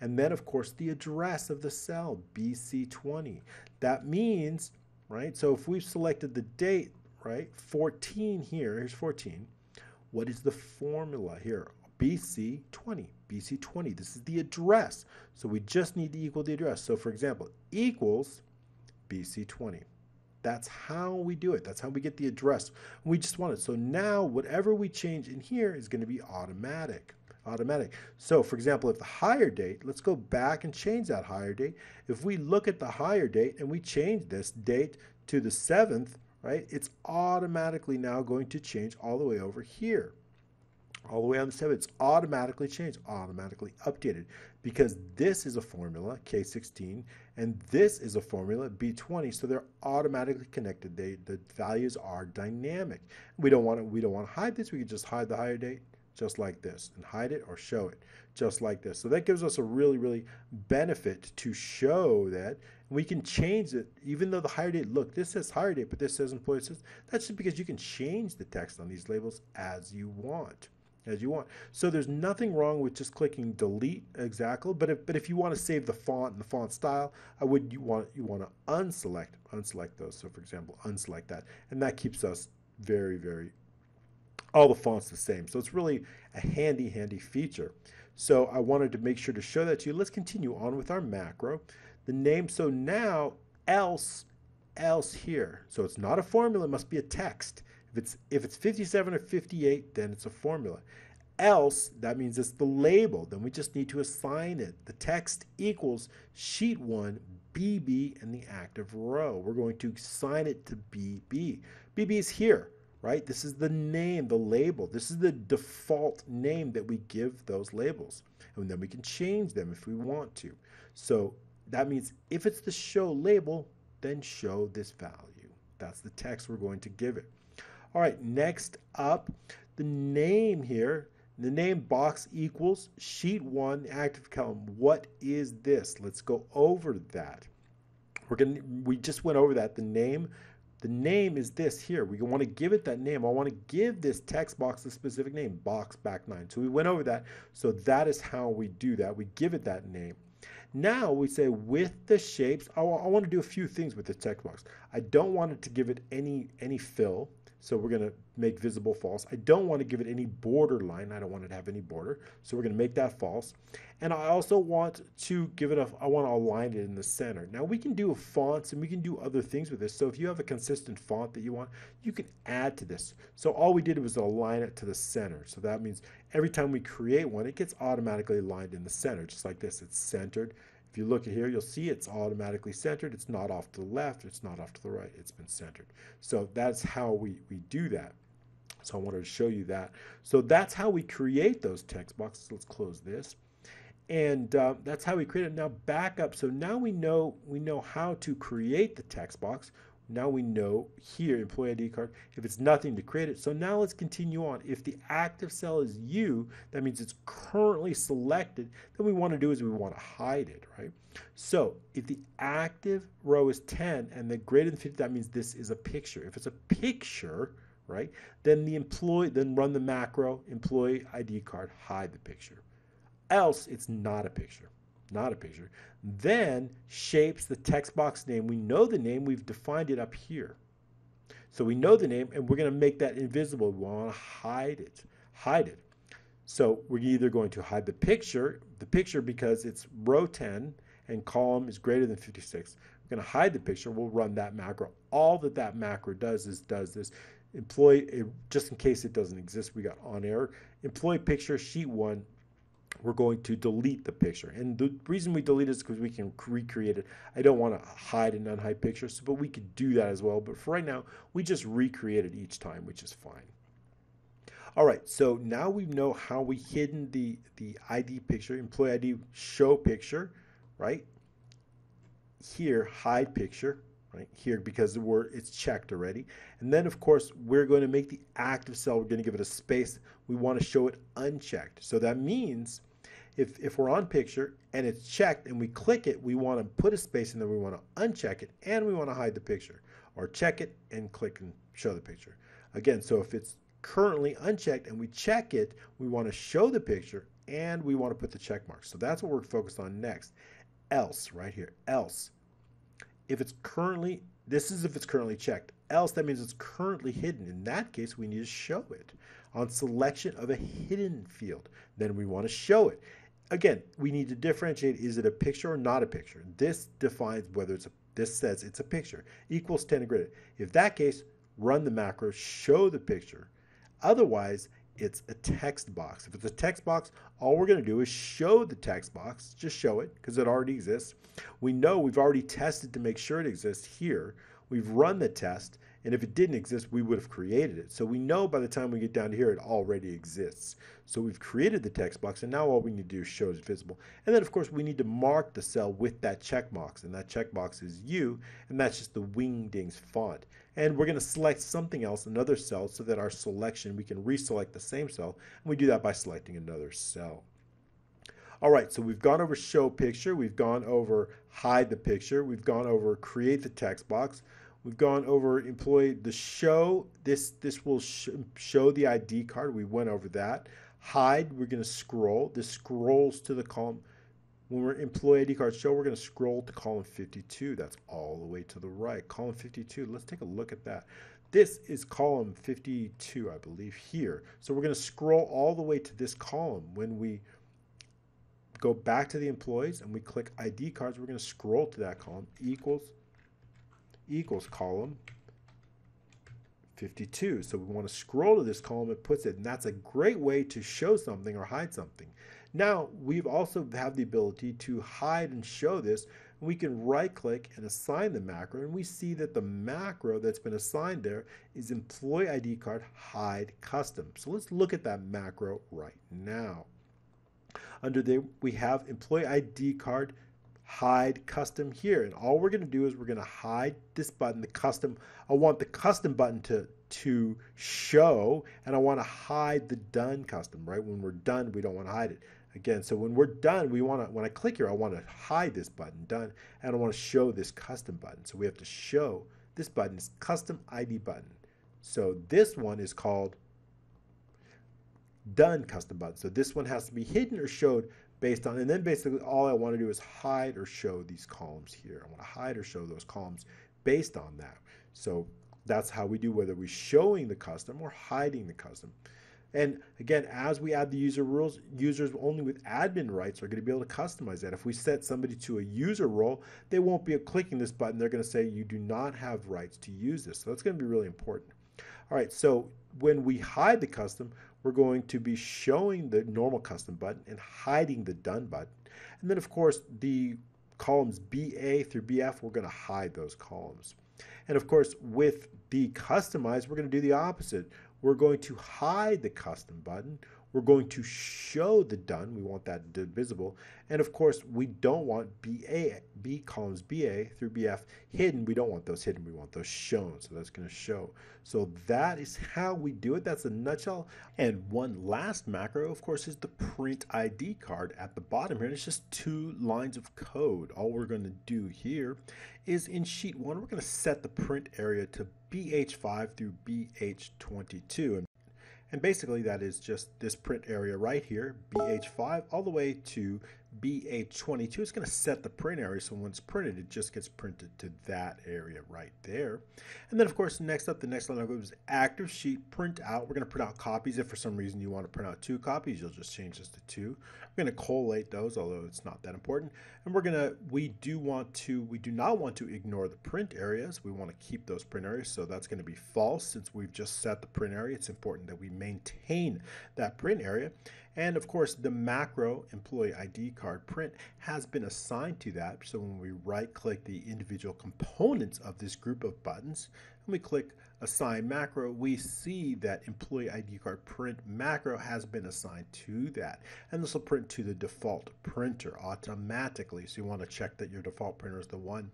And then, of course, the address of the cell, B C twenty. That means, right? So if we've selected the date, right, fourteen here, here's fourteen, what is the formula here? B C twenty, B C twenty, this is the address. So we just need to equal the address. So for example, equals B C twenty. That's how we do it. That's how we get the address. We just want it. So now whatever we change in here is going to be automatic. Automatic. So for example, if the higher date, let's go back and change that higher date. If we look at the higher date and we change this date to the seventh, right, it's automatically now going to change all the way over here. All the way on the seventh, it's automatically changed, automatically updated, because this is a formula, K sixteen, and this is a formula, B twenty, so they're automatically connected. They, the values are dynamic. We don't want to, we don't want to hide this. We can just hide the higher date, just like this, and hide it or show it just like this. So that gives us a really, really benefit to show that we can change it, even though the higher date, look, this says higher date, but this says employee assistance. That's just because you can change the text on these labels as you want, as you want. So there's nothing wrong with just clicking delete, exactly, but if, but if you want to save the font and the font style, I would, you want, you want to unselect, unselect those. So for example, unselect that, and that keeps us very, very, all the fonts the same. So it's really a handy, handy feature. So I wanted to make sure to show that to you. Let's continue on with our macro. the name. So now else, else here. So it's not a formula, it must be a text. If it's, if it's fifty-seven or fifty-eight, then it's a formula. Else, that means it's the label. Then we just need to assign it. The text equals sheet one, B B, and the active row. We're going to assign it to B B. B B is here, right? This is the name, the label. This is the default name that we give those labels. And then we can change them if we want to. So that means if it's the show label, then show this value. That's the text we're going to give it. All right, next up, the name here. The name box equals sheet one, active column. What is this? Let's go over that. We're gonna, we just went over that. The name, the name is this here. We want to give it that name. I want to give this text box a specific name, box back nine. So we went over that. So that is how we do that. We give it that name. Now we say with the shapes, I, I want to do a few things with this text box. I don't want it to give it any any fill. So we're going to make visible false. I don't want to give it any borderline. I don't want it to have any border. So we're going to make that false. And I also want to give it a, I want to align it in the center. Now we can do fonts and we can do other things with this. So if you have a consistent font that you want, you can add to this. So all we did was align it to the center. So that means every time we create one, it gets automatically aligned in the center, just like this. It's centered. If you look at here, you'll see it's automatically centered. It's not off to the left. It's not off to the right. It's been centered. So that's how we, we do that. So I wanted to show you that. So that's how we create those text boxes. Let's close this. And uh, that's how we create it. Now back up. So now we know we know how to create the text box. Now we know here, employee I D card, if it's nothing to create it. So now let's continue on. If the active cell is U, that means it's currently selected. Then we want to do is we want to hide it, right? So if the active row is ten and the greater than fifty, that means this is a picture. If it's a picture, right, then the employee, then run the macro, employee I D card, hide the picture. Else it's not a picture. Not a picture. Then shapes the text box name. We know the name. We've defined it up here. So we know the name and we're going to make that invisible. We want to hide it. Hide it. So we're either going to hide the picture, the picture because it's row ten and column is greater than fifty-six. We're going to hide the picture. We'll run that macro. All that that macro does is does this. Employee, it, just in case it doesn't exist, we got on error. Employee picture sheet one. We're going to delete the picture. And the reason we delete it is because we can recreate it. I don't want to hide and unhide pictures, but we could do that as well. But for right now, we just recreate it each time, which is fine. All right, so now we know how we hidden the, the I D picture, employee I D show picture, right? Here, hide picture, right? Here, because the word it's checked already. And then, of course, we're going to make the active cell. We're going to give it a space. We want to show it unchecked. So that means If, if we're on picture and it's checked and we click it, we want to put a space and then we want to uncheck it and we want to hide the picture or check it and click and show the picture. Again, so if it's currently unchecked and we check it, we want to show the picture and we want to put the check mark. So that's what we're focused on next. Else, right here, else. If it's currently, this is if it's currently checked. Else, that means it's currently hidden. In that case, we need to show it. On selection of a hidden field, then we want to show it. Again, we need to differentiate, is it a picture or not a picture? This defines whether it's a, this says it's a picture, equals ten and greater. If that case, run the macro, show the picture. Otherwise, it's a text box. If it's a text box, all we're going to do is show the text box, just show it because it already exists. We know we've already tested to make sure it exists here. We've run the test, and if it didn't exist, we would have created it. So we know by the time we get down to here, it already exists. So we've created the text box, and now all we need to do is show it's visible. And then, of course, we need to mark the cell with that checkbox, and that checkbox is U, and that's just the Wingdings font. And we're going to select something else, another cell, so that our selection, we can reselect the same cell, and we do that by selecting another cell. All right, so we've gone over show picture, we've gone over hide the picture, we've gone over create the text box, we've gone over employee the show, this this will sh show the I D card, we went over that. Hide, we're going to scroll, this scrolls to the column, when we're employee I D card show, we're going to scroll to column fifty-two, that's all the way to the right, column fifty-two, let's take a look at that. This is column fifty-two, I believe, here. So we're going to scroll all the way to this column when we go back to the employees and we click I D cards, we're going to scroll to that column, equals, equals column fifty-two. So we want to scroll to this column, it puts it, and that's a great way to show something or hide something. Now we've also have the ability to hide and show this. We can right click and assign the macro, and we see that the macro that's been assigned there is employee I D card hide custom. So let's look at that macro right now. Under there we have employee I D card hide custom here, and all we're going to do is we're going to hide this button, the custom. I want the custom button to to show, and I want to hide the done custom. Right when we're done, we don't want to hide it again. So when we're done, we want to, when I click here, I want to hide this button done, and I want to show this custom button. So we have to show this button is custom I D button. So this one is called done custom button. So this one has to be hidden or showed based on, and then basically all I want to do is hide or show these columns here. I want to hide or show those columns based on that. So that's how we do, whether we're showing the custom or hiding the custom. And again, as we add the user rules, users only with admin rights are going to be able to customize that. If we set somebody to a user role, they won't be clicking this button. They're going to say you do not have rights to use this. So that's going to be really important. All right, so when we hide the custom, we're going to be showing the normal custom button and hiding the done button. And then, of course, the columns B A through B F, we're going to hide those columns. And, of course, with the customize, we're going to do the opposite. We're going to hide the custom button. We're going to show the done. We want that divisible. And, of course, we don't want B A, B columns B A through B F hidden. We don't want those hidden. We want those shown. So that's going to show. So that is how we do it. That's a nutshell. And one last macro, of course, is the print I D card at the bottom here. And it's just two lines of code. All we're going to do here is in sheet one, we're going to set the print area to B H five through B H twenty-two. And And basically that is just this print area right here, B H five all the way to B H twenty-two. It's going to set the print area, so when it's printed, it just gets printed to that area right there. And then, of course, next up, the next line of code is active sheet print out. We're going to print out copies. If for some reason you want to print out two copies, you'll just change this to two. We're going to collate those, although it's not that important. And we're going to, we do want to, we do not want to ignore the print areas. We want to keep those print areas, so that's going to be false since we've just set the print area. It's important that we maintain that print area. And of course, the macro employee I D card print has been assigned to that. So when we right click the individual components of this group of buttons and we click assign macro, we see that employee I D card print macro has been assigned to that. And this will print to the default printer automatically. So you want to check that your default printer is the one.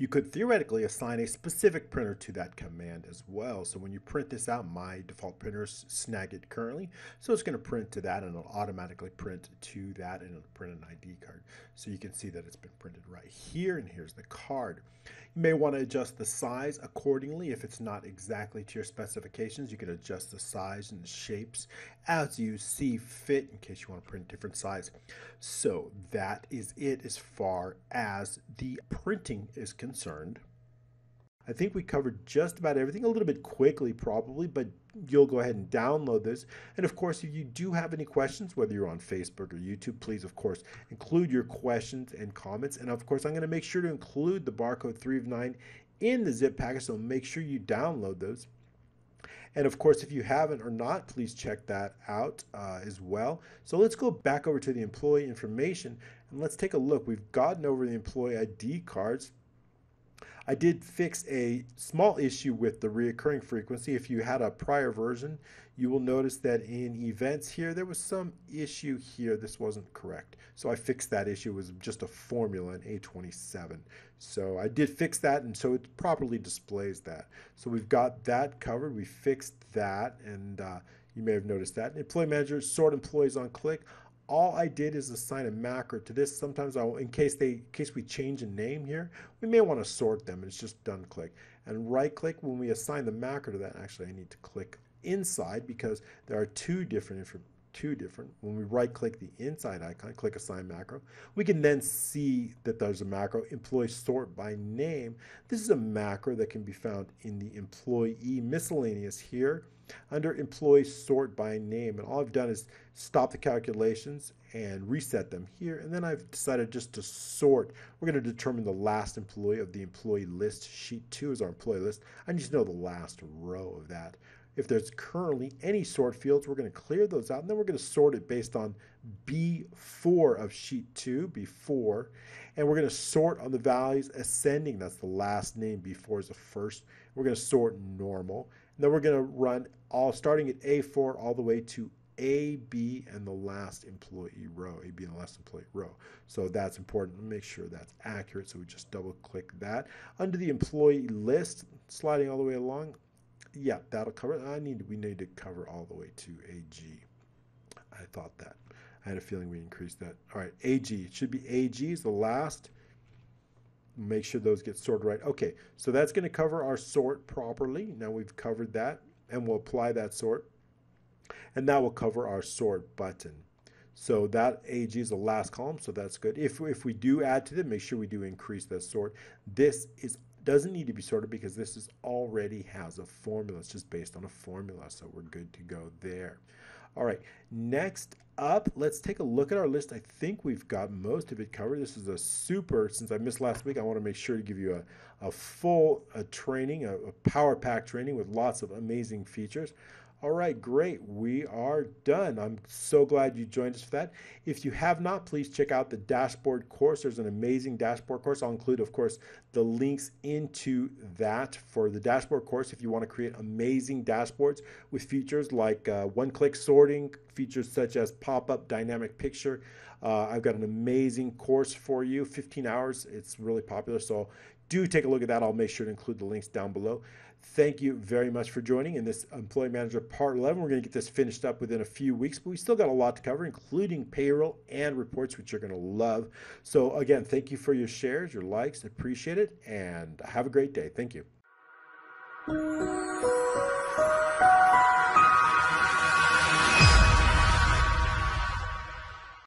You could theoretically assign a specific printer to that command as well. So when you print this out, my default printer is Snagit currently. So it's going to print to that, and it'll automatically print to that, and it'll print an I D card. So you can see that it's been printed right here, and here's the card. You may want to adjust the size accordingly. If it's not exactly to your specifications, you can adjust the size and the shapes as you see fit in case you want to print a different size. So that is it as far as the printing is concerned. concerned. I think we covered just about everything, a little bit quickly probably, but you'll go ahead and download this. And of course, if you do have any questions, whether you're on Facebook or YouTube, please of course include your questions and comments. And of course, I'm going to make sure to include the barcode three of nine in the zip package, so make sure you download those. And of course, if you haven't or not, please check that out uh, as well. So let's go back over to the employee information and let's take a look. We've gotten over the employee I D cards. I did fix a small issue with the reoccurring frequency. If you had a prior version, you will notice that in events here, there was some issue here. This wasn't correct. So I fixed that issue. It was just a formula in A twenty-seven. So I did fix that, and so it properly displays that. So we've got that covered. We fixed that, and uh, you may have noticed that. Employee manager, sort employees on click. All I did is assign a macro to this. Sometimes I will, in case they, in case we change a name here, we may want to sort them. It's just done click and right click when we assign the macro to that. Actually, I need to click inside because there are two different two different. When we right click the inside icon, click assign macro, we can then see that there's a macro, employee sort by name. This is a macro that can be found in the employee miscellaneous here under employee sort by name. And all I've done is stop the calculations and reset them here. And then I've decided just to sort. We're going to determine the last employee of the employee list. Sheet two is our employee list. I need to know the last row of that. If there's currently any sort fields, we're going to clear those out, and then we're going to sort it based on B four of sheet two, B four, and we're going to sort on the values ascending. That's the last name. B four is the first. We're going to sort normal, and then we're going to run all starting at A four all the way to A B and the last employee row, A B and the last employee row. So that's important. Make sure that's accurate. So we just double click that under the employee list, sliding all the way along. Yeah, that'll cover it. I need we need to cover all the way to A G. I thought that. I had a feeling we increased that. All right, A G. It should be A G is the last. Make sure those get sorted right. Okay, so that's going to cover our sort properly. Now we've covered that, and we'll apply that sort. And that will cover our sort button. So that A G is the last column, so that's good. If, if we do add to them, make sure we do increase that sort. This is doesn't need to be sorted because this is already has a formula. It's just based on a formula, so we're good to go there. All right, next up, let's take a look at our list. I think we've got most of it covered. This is a super, since I missed last week, I want to make sure to give you a, a full a training, a, a power pack training with lots of amazing features. All right, great. We are done. I'm so glad you joined us for that. If you have not, please check out the dashboard course. There's an amazing dashboard course. I'll include, of course, the links into that for the dashboard course if you want to create amazing dashboards with features like uh, one-click sorting, features such as pop-up dynamic picture. Uh, I've got an amazing course for you, fifteen hours. It's really popular, so do take a look at that. I'll make sure to include the links down below. Thank you very much for joining in this Employee Manager Part eleven. We're going to get this finished up within a few weeks, but we still got a lot to cover, including payroll and reports, which you're going to love. So again, thank you for your shares, your likes. Appreciate it, and have a great day. Thank you.